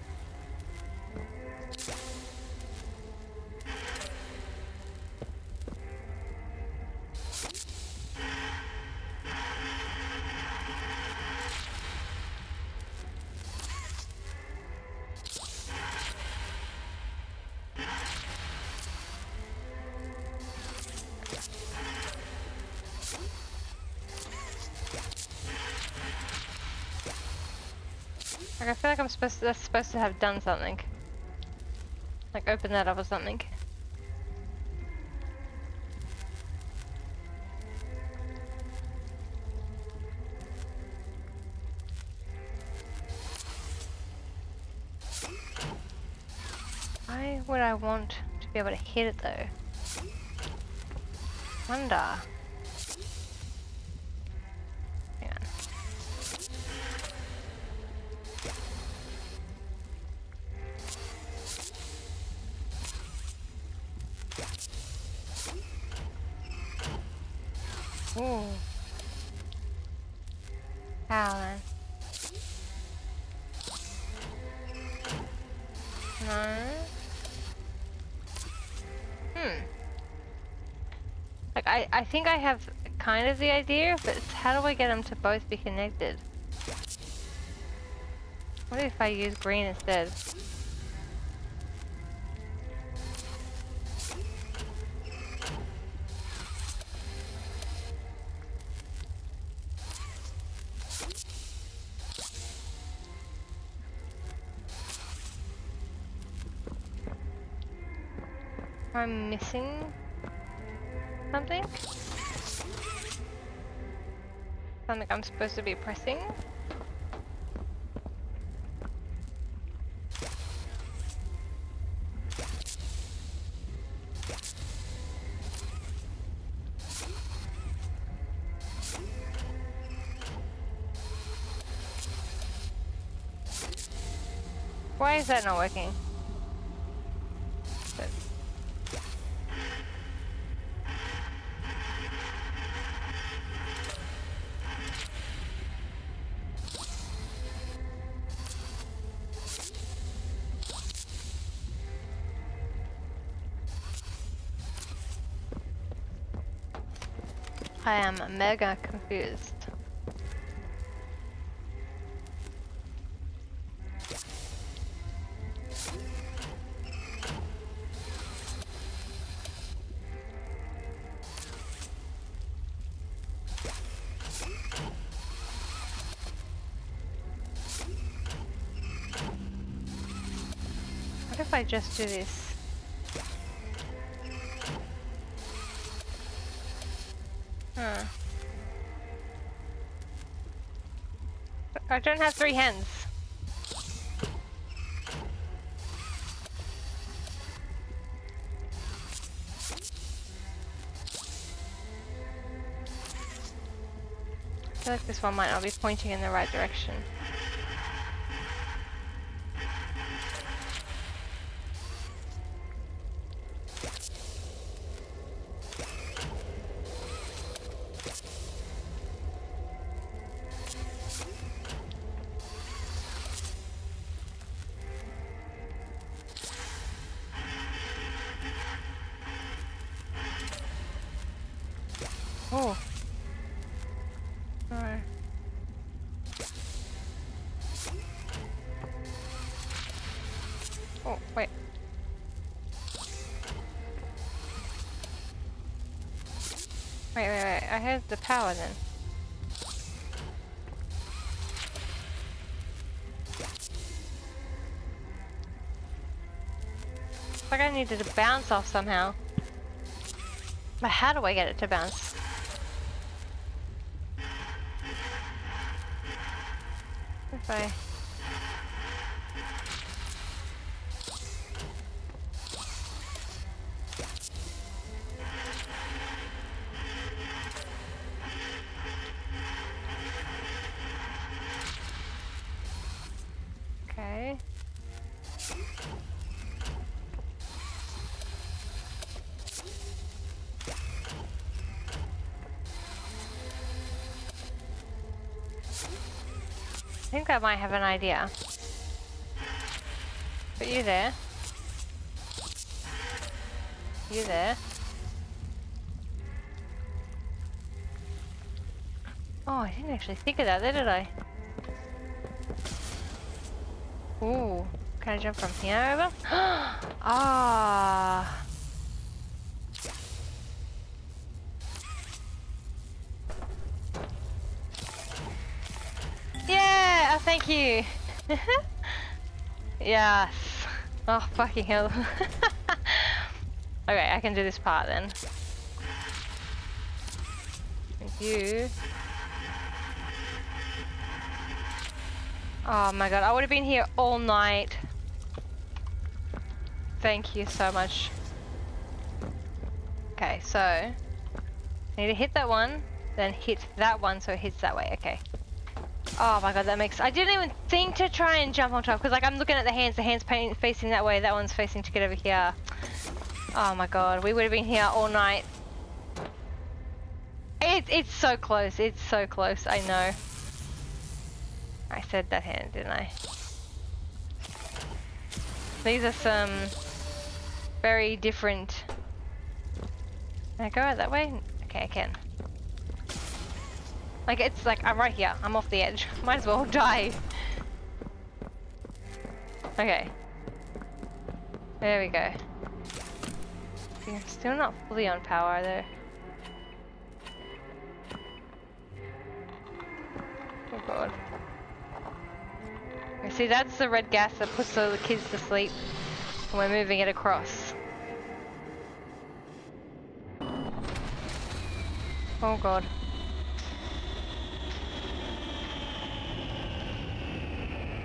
I feel like I'm supposed to, that's supposed to have done something. Like open that up or something. Why would I want to be able to hit it though? Wonder. I think I have kind of the idea, but it's how do I get them to both be connected? What if I use green instead? I'm missing something? Something I'm supposed to be pressing? Why is that not working? I am mega confused. What if I just do this? I don't have three hands. I feel like this one might not be pointing in the right direction. Wait. Wait. I had the power then. It's like I needed to bounce off somehow. But how do I get it to bounce? If I... I might have an idea. But you there. You there. Oh, I didn't actually think of that there, did I? Ooh. Can I jump from here over? Ah. Thank you! Yes! Oh, fucking hell. Okay, I can do this part then. Thank you. Oh my god, I would have been here all night. Thank you so much. Okay, so... I need to hit that one, then hit that one so it hits that way, okay. Oh my god, that makes... I didn't even think to try and jump on top, because like I'm looking at the hands facing that way, that one's facing to get over here. Oh my god, we would have been here all night. It's so close, it's so close, I know. I said that hand, didn't I? These are some very different... Can I go out that way? Okay, I can. Like, it's like, I'm right here. I'm off the edge. Might as well die. Okay. There we go. See, I'm still not fully on power, though. Oh, God. You see, that's the red gas that puts all the kids to sleep. And we're moving it across. Oh, God.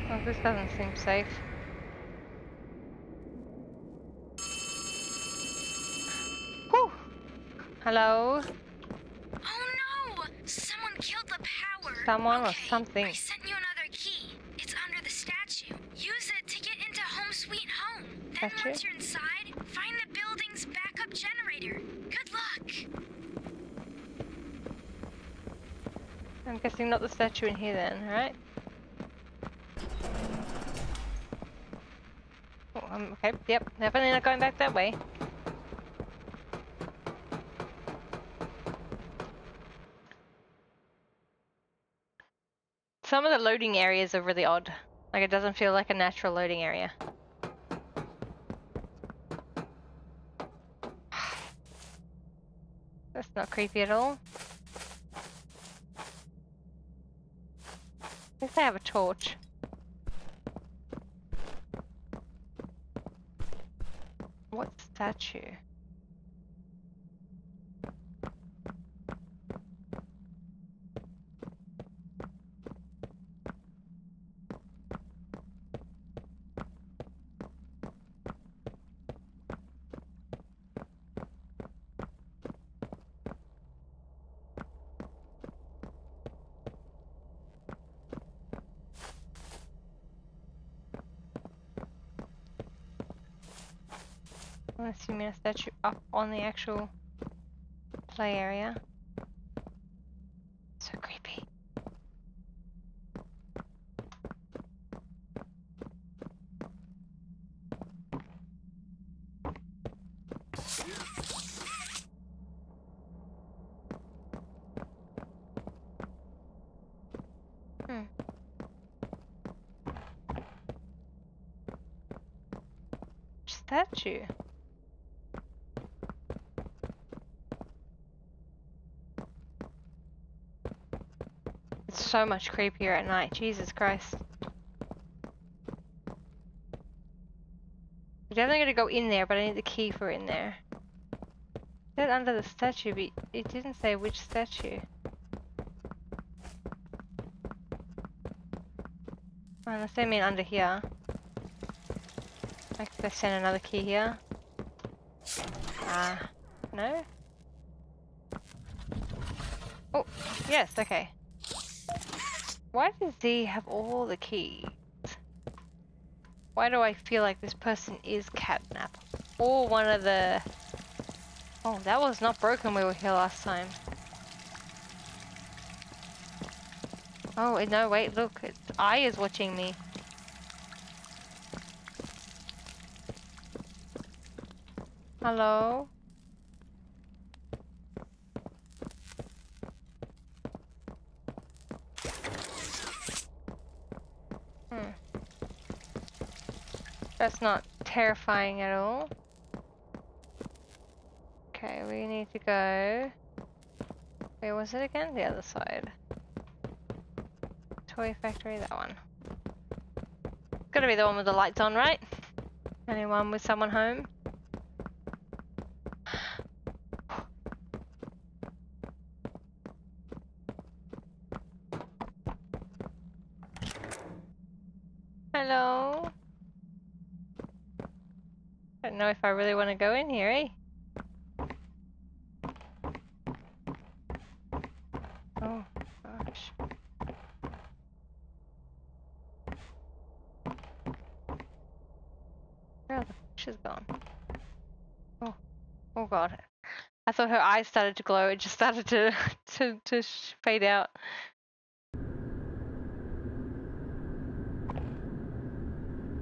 Oh, this doesn't seem safe. Whew! Hello? Oh no! Someone killed the power! Someone okay, or something. I sent you another key. It's under the statue. Use it to get into Home Sweet Home. Then statue? Once you're inside, find the building's backup generator. Good luck! I'm guessing not the statue in here then, right? Okay, yep, definitely not going back that way. Some of the loading areas are really odd. Like, it doesn't feel like a natural loading area. That's not creepy at all. At least I have a torch. What statue? I'm assuming a statue up on the actual play area. So creepy. statue. It's so much creepier at night, Jesus Christ. I'm definitely gonna go in there, but I need the key for in there. It said under the statue, but it didn't say which statue. Unless they mean under here. Like they sent another key here. Ah, no? Oh, yes, okay. Why does Z have all the keys? Why do I feel like this person is Catnap? Or one of the... Oh, that was not broken when we were here last time. Oh, no, wait, look, its eye is watching me. Hello? That's not terrifying at all. Okay, we need to go... Where was it again? The other side. Toy factory, that one. It's gotta be the one with the lights on, right? Anyone with someone home? Hello? I don't know if I really want to go in here, eh? I thought her eyes started to glow, it just started to fade out.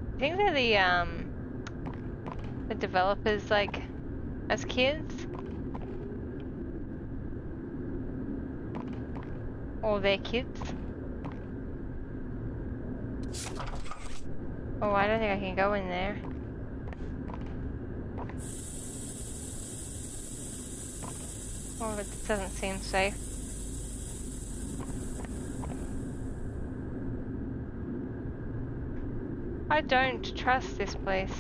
I think they're the developers, like, as kids? Or their kids? Oh, I don't think I can go in there. Well, it doesn't seem safe. I don't trust this place.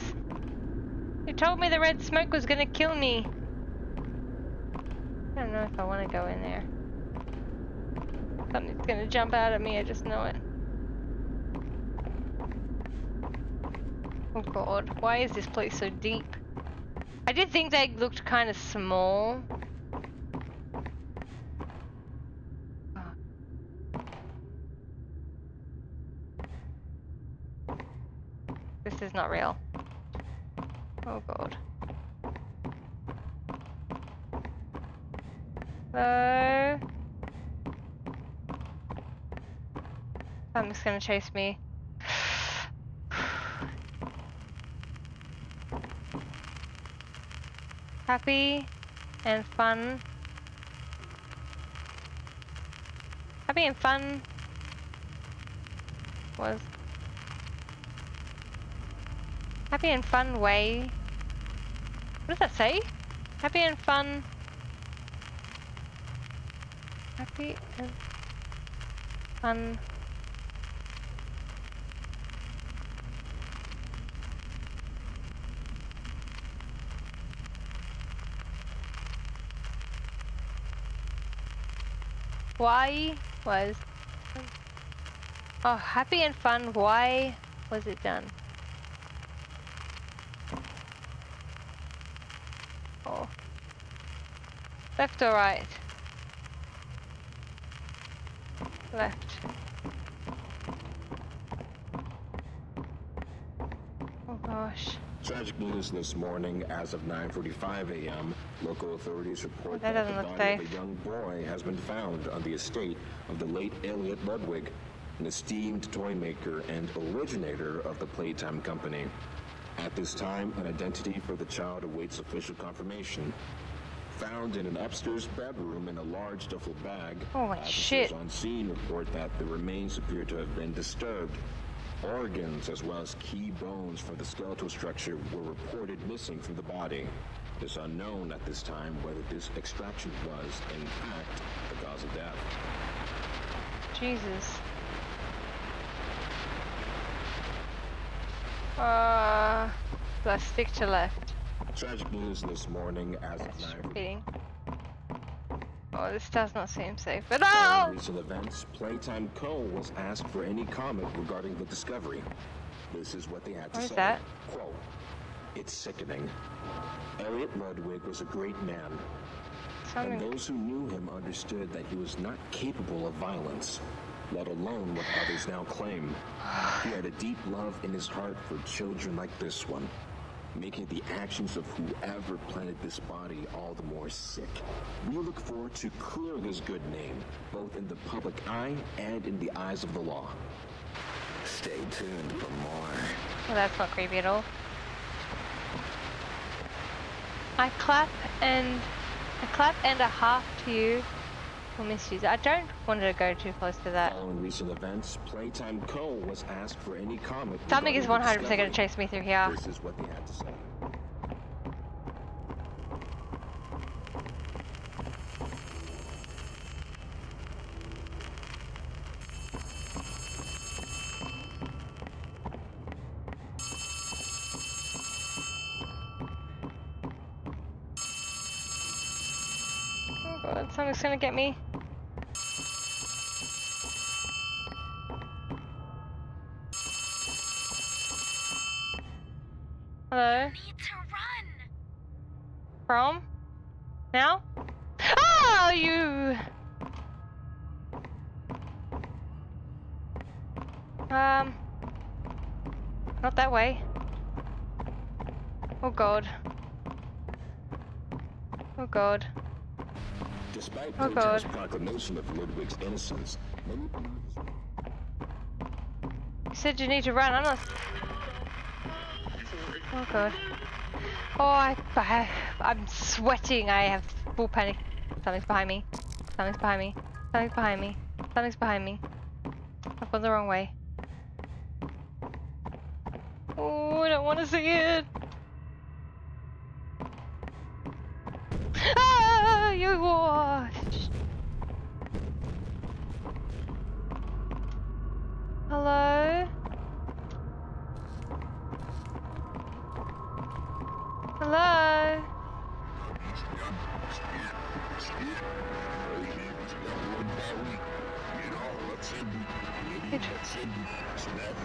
You told me the red smoke was gonna kill me. I don't know if I want to go in there. Something's gonna jump out at me, I just know it. Oh god, why is this place so deep? I did think they looked kind of small. This is not real. Oh god. Hello? Something's gonna chase me. Happy and fun. Happy and fun was... Happy and fun way. What does that say? Happy and fun. Happy and fun. Why was... Oh, happy and fun. Why was it done? Left or right? Left. Oh gosh. Tragic news this morning. As of 9:45 a.m., local authorities report that the body of a young boy has been found on the estate of the late Elliot Ludwig, an esteemed toy maker and originator of the Playtime Co. At this time, an identity for the child awaits official confirmation. Found in an upstairs bedroom in a large duffel bag. Oh my shit. Officers on scene report that the remains appear to have been disturbed. Organs, as well as key bones for the skeletal structure, were reported missing from the body. It is unknown at this time whether this extraction was, in fact, the cause of death. Jesus. Let's stick to left. Tragic news this morning as of night. Oh, this does not seem safe at all! In recent events, Playtime Co. was asked for any comment regarding the discovery. This is what they had to say. What is that? Quote, "It's sickening. Elliot Ludwig was a great man. Something. And those who knew him understood that he was not capable of violence, let alone what others now claim. He had a deep love in his heart for children like this one, making the actions of whoever planted this body all the more sick. We look forward to clearing his good name, both in the public eye and in the eyes of the law." Stay tuned for more. Well, that's not creepy at all. I clap and a half to you for misuse. I don't want to go too close to that. Following recent events, Playtime Co. was asked for any comment. Something is 100% going to chase me through here. This is what they had to say. Something's gonna get me. Hello? We need to run. From? Now? Oh, you! Not that way. Oh god. Oh god. Despite Playtime's proclamation of Ludwig's innocence, many... You said you need to run, I'm not... Oh god. Oh, I'm sweating, I have full panic. Something's behind me. Something's behind me. Something's behind me. Something's behind me. I've gone the wrong way. Oh, I don't want to see it! You watched. Hello? Hello?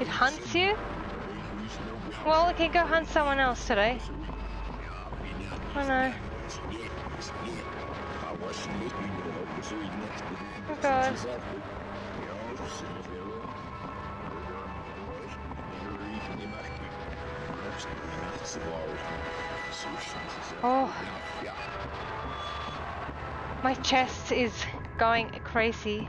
It hunts you? Well, it can go hunt someone else today. Oh no. Oh god. Oh. My chest is going crazy.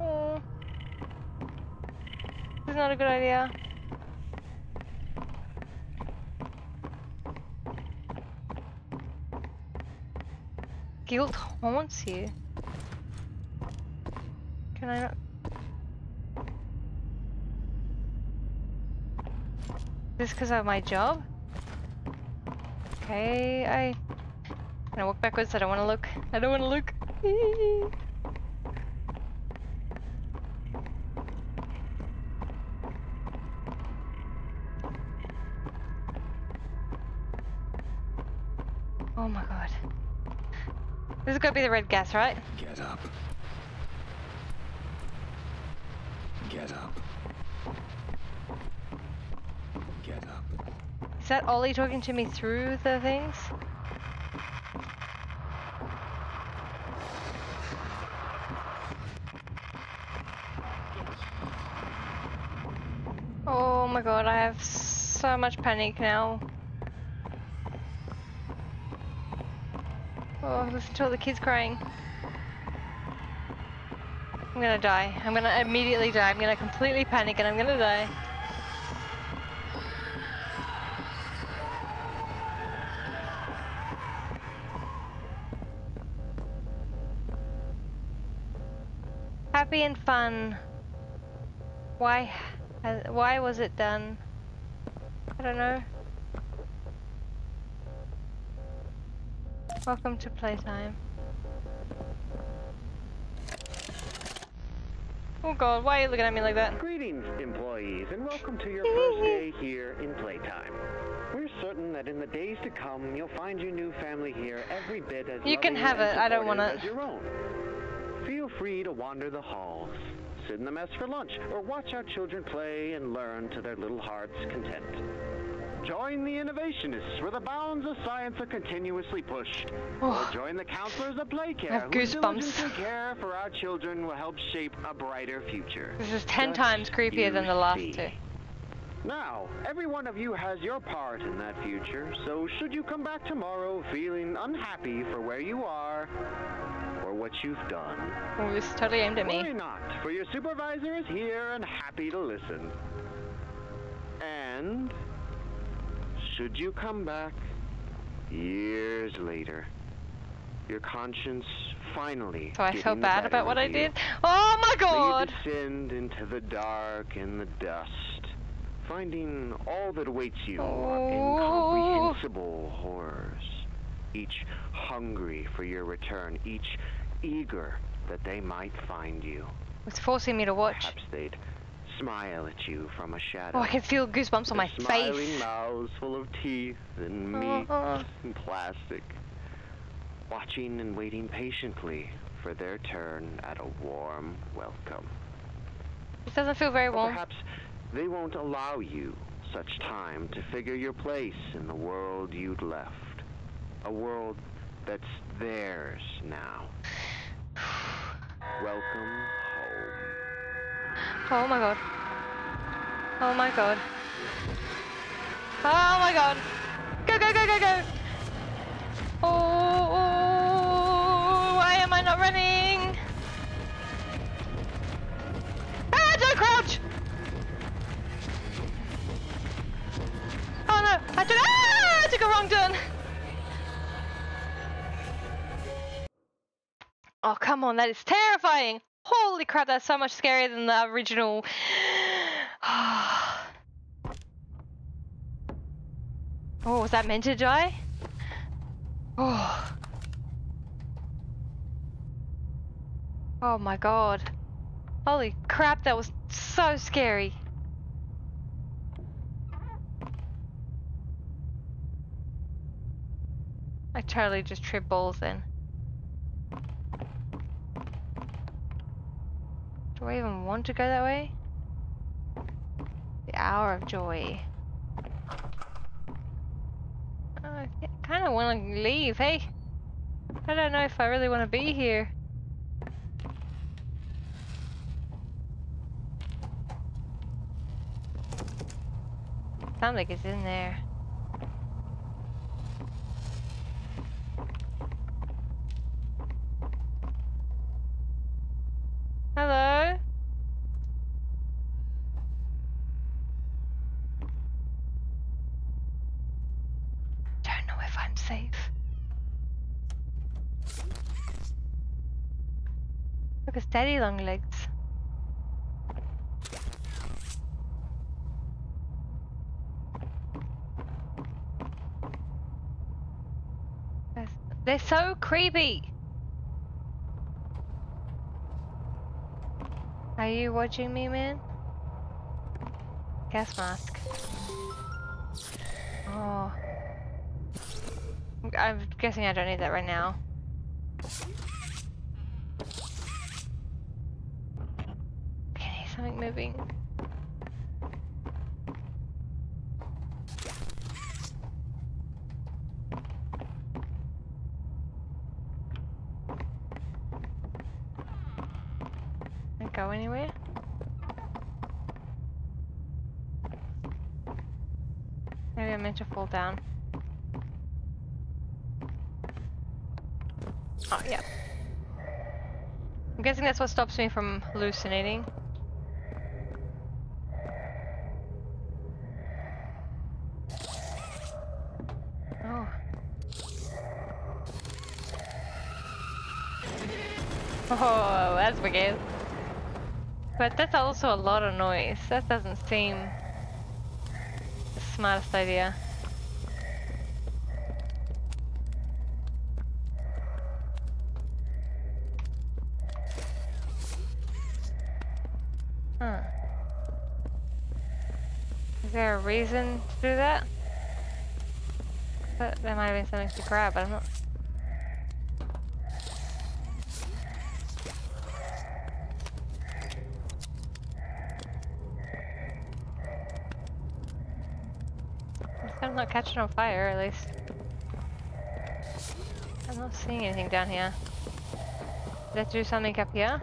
Oh. This is not a good idea. Guilt haunts you. Can I not? Is this because of my job? Okay, Can I walk backwards? I don't want to look. I don't want to look. Oh my god. This is gonna be the red gas, right? Get up. Get up. Get up. Is that Ollie talking to me through the things? Oh my god, I have so much panic now. Oh, listen to all the kids crying. I'm gonna die. I'm gonna immediately die. I'm gonna completely panic and I'm gonna die. not being fun. Why was it done? I don't know. Welcome to playtime. Oh god, why are you looking at me like that? Greetings, employees, and welcome to your first day here in Playtime. We're certain that in the days to come, you'll find your new family here every bit as you can have it. I don't want it. Your own. Feel free to wander the halls, sit in the mess for lunch, or watch our children play and learn to their little heart's content. Join the innovationists where the bounds of science are continuously pushed. Oh. Or join the counselors of Playcare who diligently care for our children will help shape a brighter future. This is 10 times creepier than the last two. Now, every one of you has your part in that future, so should you come back tomorrow feeling unhappy for where you are, or what you've done. Oh, this totally aimed at me. Worry not, for your supervisor is here and happy to listen. And should you come back years later, your conscience finally. So I felt bad about what I did? Oh my god! You descend into the dark and the dust, finding all that awaits you are incomprehensible horrors, each hungry for your return, each eager that they might find you. It's forcing me to watch. Perhaps they'd smile at you from a shadow. Oh, I can feel goosebumps on my face. Smiling mouths full of teeth and meat and plastic, watching and waiting patiently for their turn at a warm welcome. It doesn't feel very warm. Perhaps they won't allow you such time to figure your place in the world you'd left. A world that's theirs now. Welcome home. Oh my god. Oh my god. Oh my god. Go, go, go, go, go! Oh, why am I not running? Ah, don't crouch! Oh no! I took a wrong turn! Oh come on, that is terrifying! Holy crap, that's so much scarier than the original. Oh, was that meant to die? Oh, oh my god. Holy crap, that was so scary. I totally just tripped balls then. Do I even want to go that way? The Hour of Joy. I kind of want to leave, hey? I don't know if I really want to be here. Sounds like it's in there. Hello? Don't know if I'm safe. Look, it's daddy long legs. They're so creepy. Are you watching me, man? Gas mask. Oh. I'm guessing I don't need that right now. Okay, something moving. Go anywhere? Maybe I'm meant to fall down. Oh, yeah. I'm guessing that's what stops me from hallucinating. Oh. Oh, that's wicked. But that's also a lot of noise. That doesn't seem the smartest idea. Huh. Is there a reason to do that? But there might have been something to grab, but I'm not... I'm not catching on fire, at least. I'm not seeing anything down here. Let's do something up here.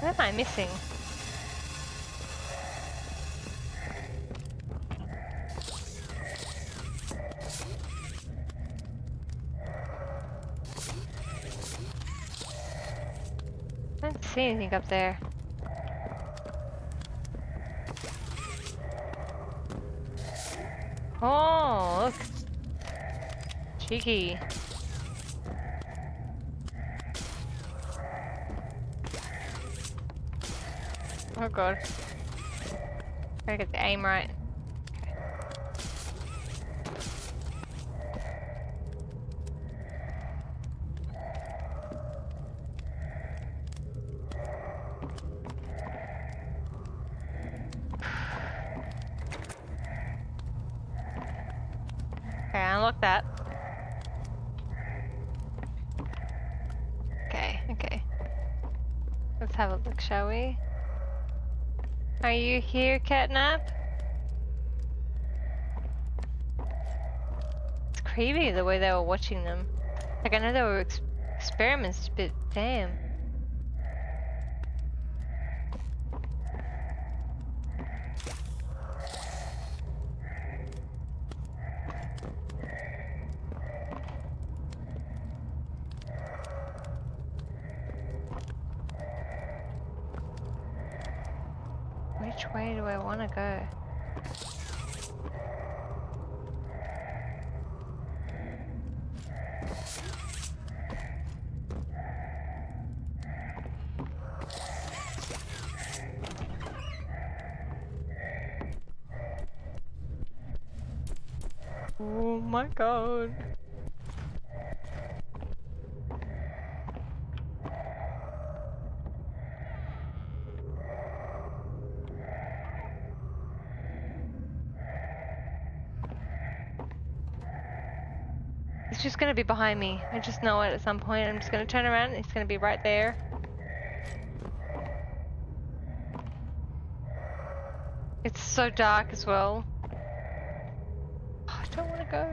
What am I missing? I don't see anything up there. Oh, look. Cheeky. Oh god. Gotta get the aim right. Okay. Okay, unlock that. Okay, okay. Let's have a look, shall we? Are you here, Catnap? It's creepy the way they were watching them. Like, I know they were experiments, but damn. Which way do I want to go? Oh my god. It's just gonna be behind me. I just know it at some point. I'm just gonna turn around and it's gonna be right there. It's so dark as well. Oh, I don't wanna go.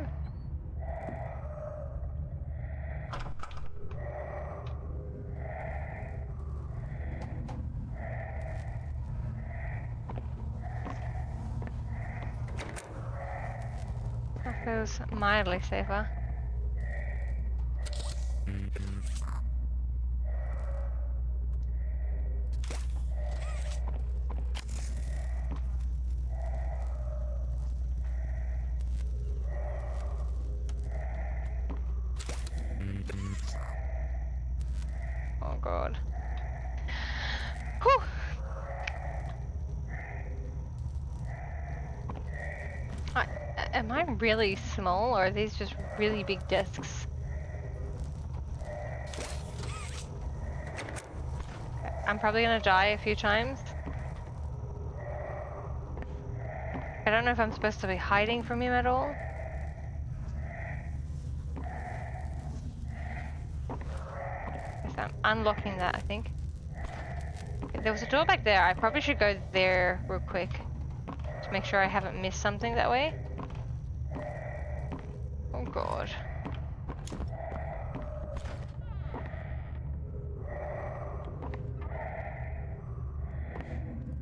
That feels mildly safer. Am I really small, or are these just really big discs? I'm probably gonna die a few times. I don't know if I'm supposed to be hiding from him at all. Yes, I'm unlocking that, I think. There was a door back there. I probably should go there real quick to make sure I haven't missed something that way. Oh god.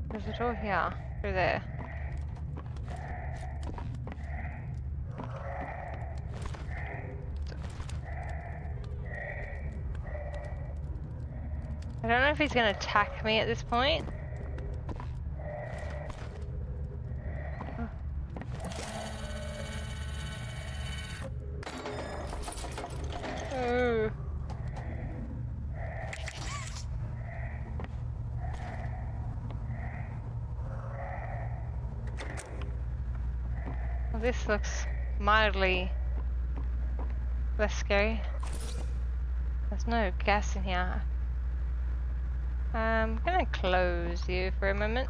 There's a door here, through there. I don't know if he's gonna attack me at this point. Oh. Well, this looks mildly less scary. There's no gas in here. I'm gonna close you for a moment.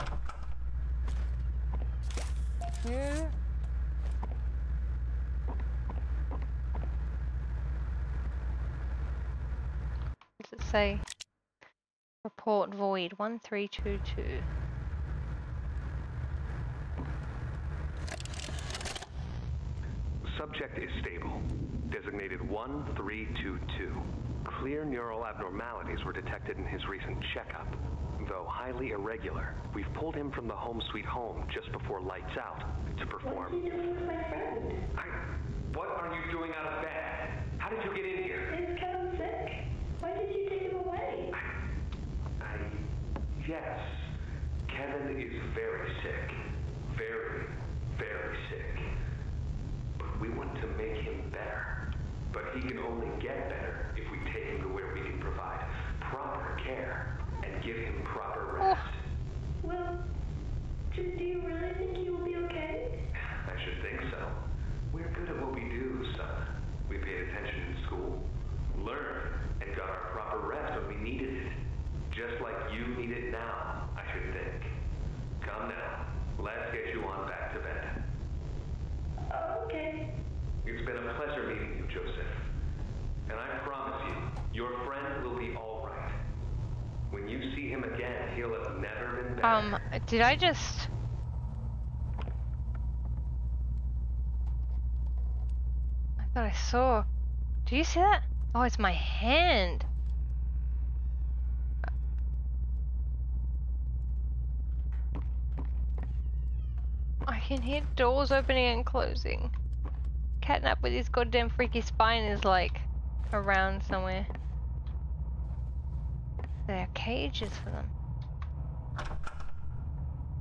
You. What does it say? Report void 1322. Subject is stable. Designated 1322. Clear neural abnormalities were detected in his recent checkup. Though highly irregular, we've pulled him from the Home Sweet Home just before lights out to perform. What are you doing with my friend? What are you doing out of bed? How did you get in here? Is Kevin sick? Why did you take him away? Yes. Kevin is very sick. Very, very sick. But we want to make him better. But he can only get better if we take him to where we can provide proper care. Give him proper rest. Oh. Well, do you really think he will be okay? I should think so. We're good at what we do, son. We paid attention in school, learned, and got our proper rest when we needed it. Just like you need it now, I should think. Come now, let's get you on back to bed. Okay. It's been a pleasure meeting you, Joseph. And I promise you, your friend will be all right. When you see him again, he'll have never been back. Did I just... I thought I saw... Do you see that? Oh, it's my hand! I can hear doors opening and closing. Catnap with his goddamn freaky spine is like... around somewhere. There are cages for them. Ugh,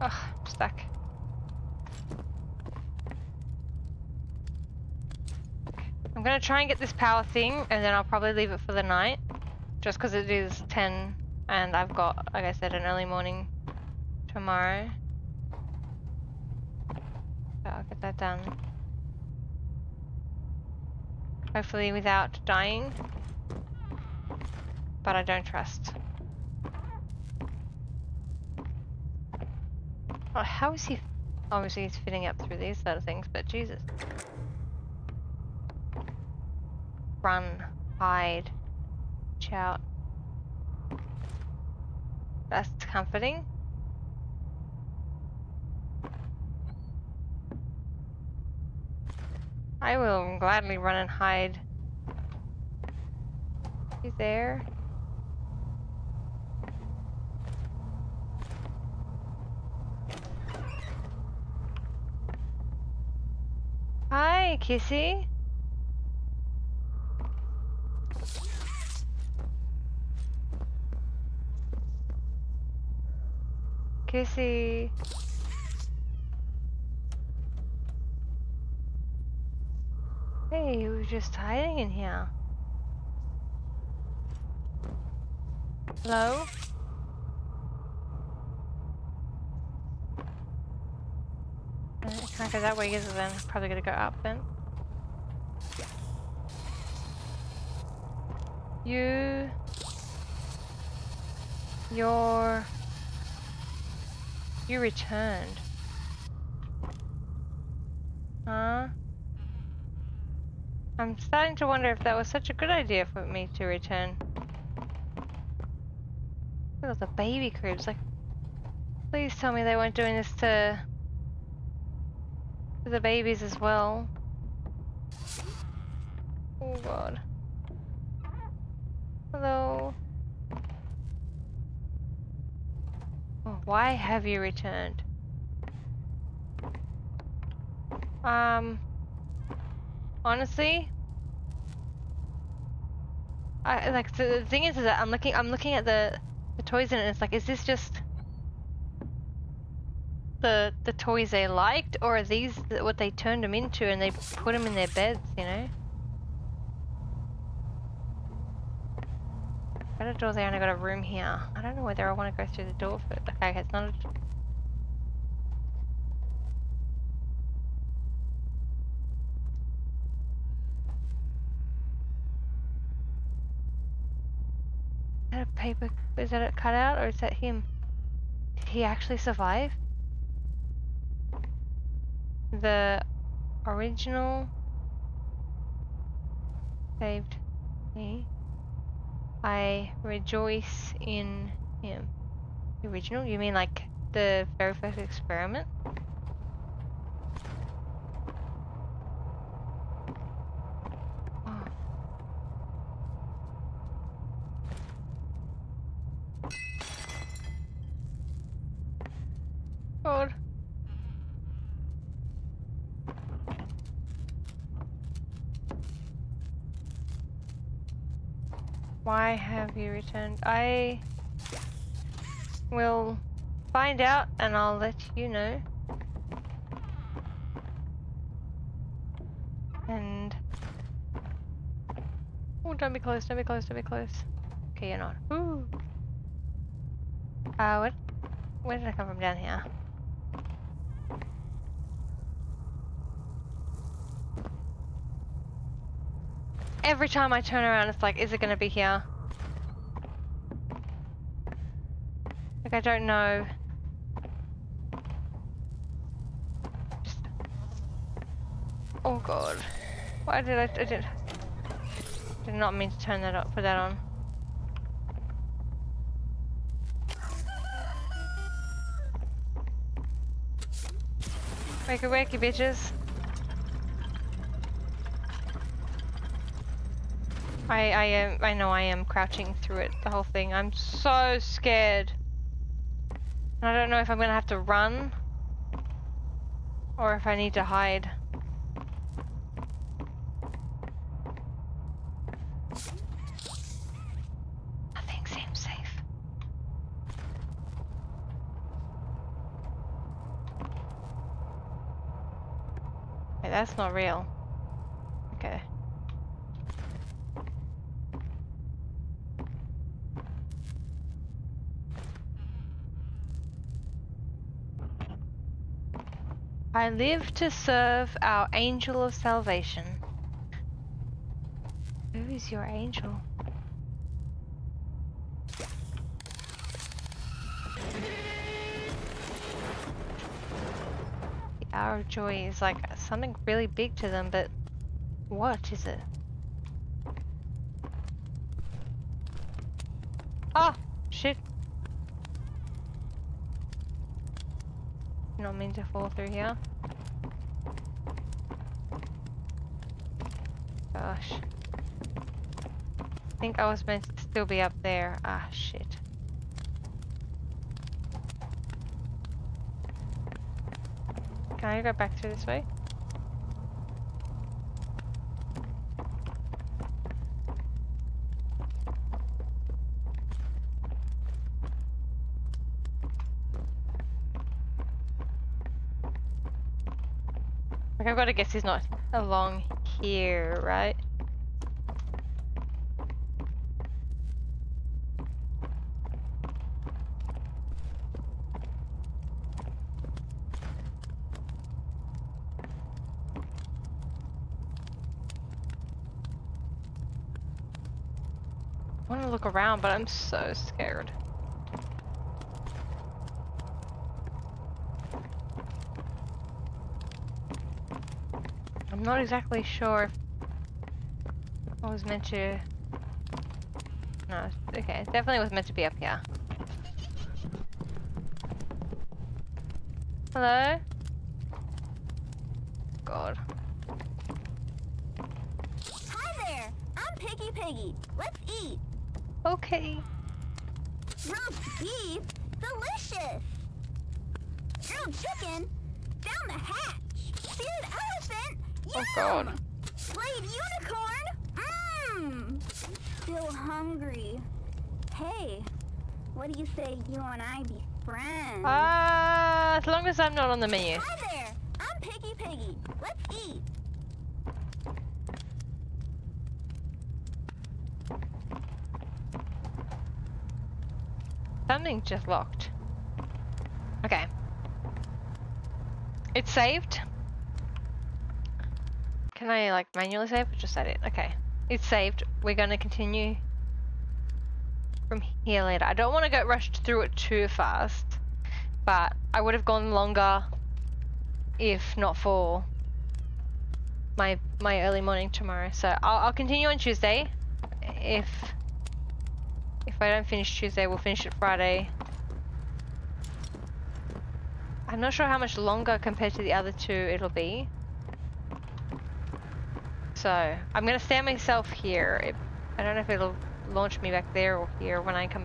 I'm stuck. I'm gonna try and get this power thing, and then I'll probably leave it for the night. Just because it is 10, and I've got, like I said, an early morning tomorrow. So I'll get that done. Hopefully without dying. But I don't trust. Oh, how is he? Obviously he's fitting up through these sort of things, but Jesus. Run. Hide. Shout. That's comforting. I will gladly run and hide. He's there. Hi, Kissy. Kissy. Hey, he was just hiding in here. Hello? I can't go that way either then. Probably gonna go up then. You. Your. You returned. Huh? I'm starting to wonder if that was such a good idea for me to return. Look at the baby cribs. Like, please tell me they weren't doing this to the babies as well. Oh god. Hello. Oh, why have you returned? Honestly, I like the thing is that I'm looking at the the toys in it. And it's like, is this just the toys they liked, or are these what they turned them into and they put them in their beds, you know? Got a door there and I got a room here. I don't know whether I want to go through the door first. Okay, it's not a... Is that a paper? Is that a cutout or is that him? Did he actually survive? The original saved me. I rejoice in him. The original? You mean like the very first experiment? Why have you returned? I will find out and I'll let you know. And... oh, don't be close, don't be close, don't be close. Okay, you're not. Ooh. What? Where did I come from? Down here. Every time I turn around, it's like, is it gonna be here? Like, I don't know. Just... oh god. Why did I did not mean to turn that up, put that on. Wakey wakey, bitches. I know I am crouching through it, the whole thing. I'm so scared. And I don't know if I'm gonna have to run or if I need to hide. Nothing seems safe. Wait, that's not real. Okay. I live to serve our angel of salvation. Who is your angel? The Hour of Joy is like something really big to them, but what is it? Oh, shit. Not mean to fall through here. Gosh. I think I was meant to still be up there. Ah, shit. Can I go back through this way? Like, I've got to guess he's not along here, right? I want to look around, but I'm so scared. I'm not exactly sure if I was meant to... no, okay, it definitely was meant to be up here. Hello? God. Hi there! I'm Picky Piggy. Let's eat! Okay. Grilled beef? Delicious! Grilled chicken? Down the hatch! Seared elephant? Oh god. Played unicorn? Mmm! Still hungry. Hey, What do you say you and I be friends? As long as I'm not on the menu. Hi there! I'm Picky Piggy. Let's eat. Something just locked. Okay. It's saved. Can I like manually save or just edit? Okay. It's saved. We're gonna continue from here later. I don't want to get rushed through it too fast, but I would have gone longer if not for my early morning tomorrow. So I'll continue on Tuesday. If I don't finish Tuesday, we'll finish it Friday. I'm not sure how much longer compared to the other two it'll be. So I'm gonna stand myself here. I don't know if it'll launch me back there or here when I come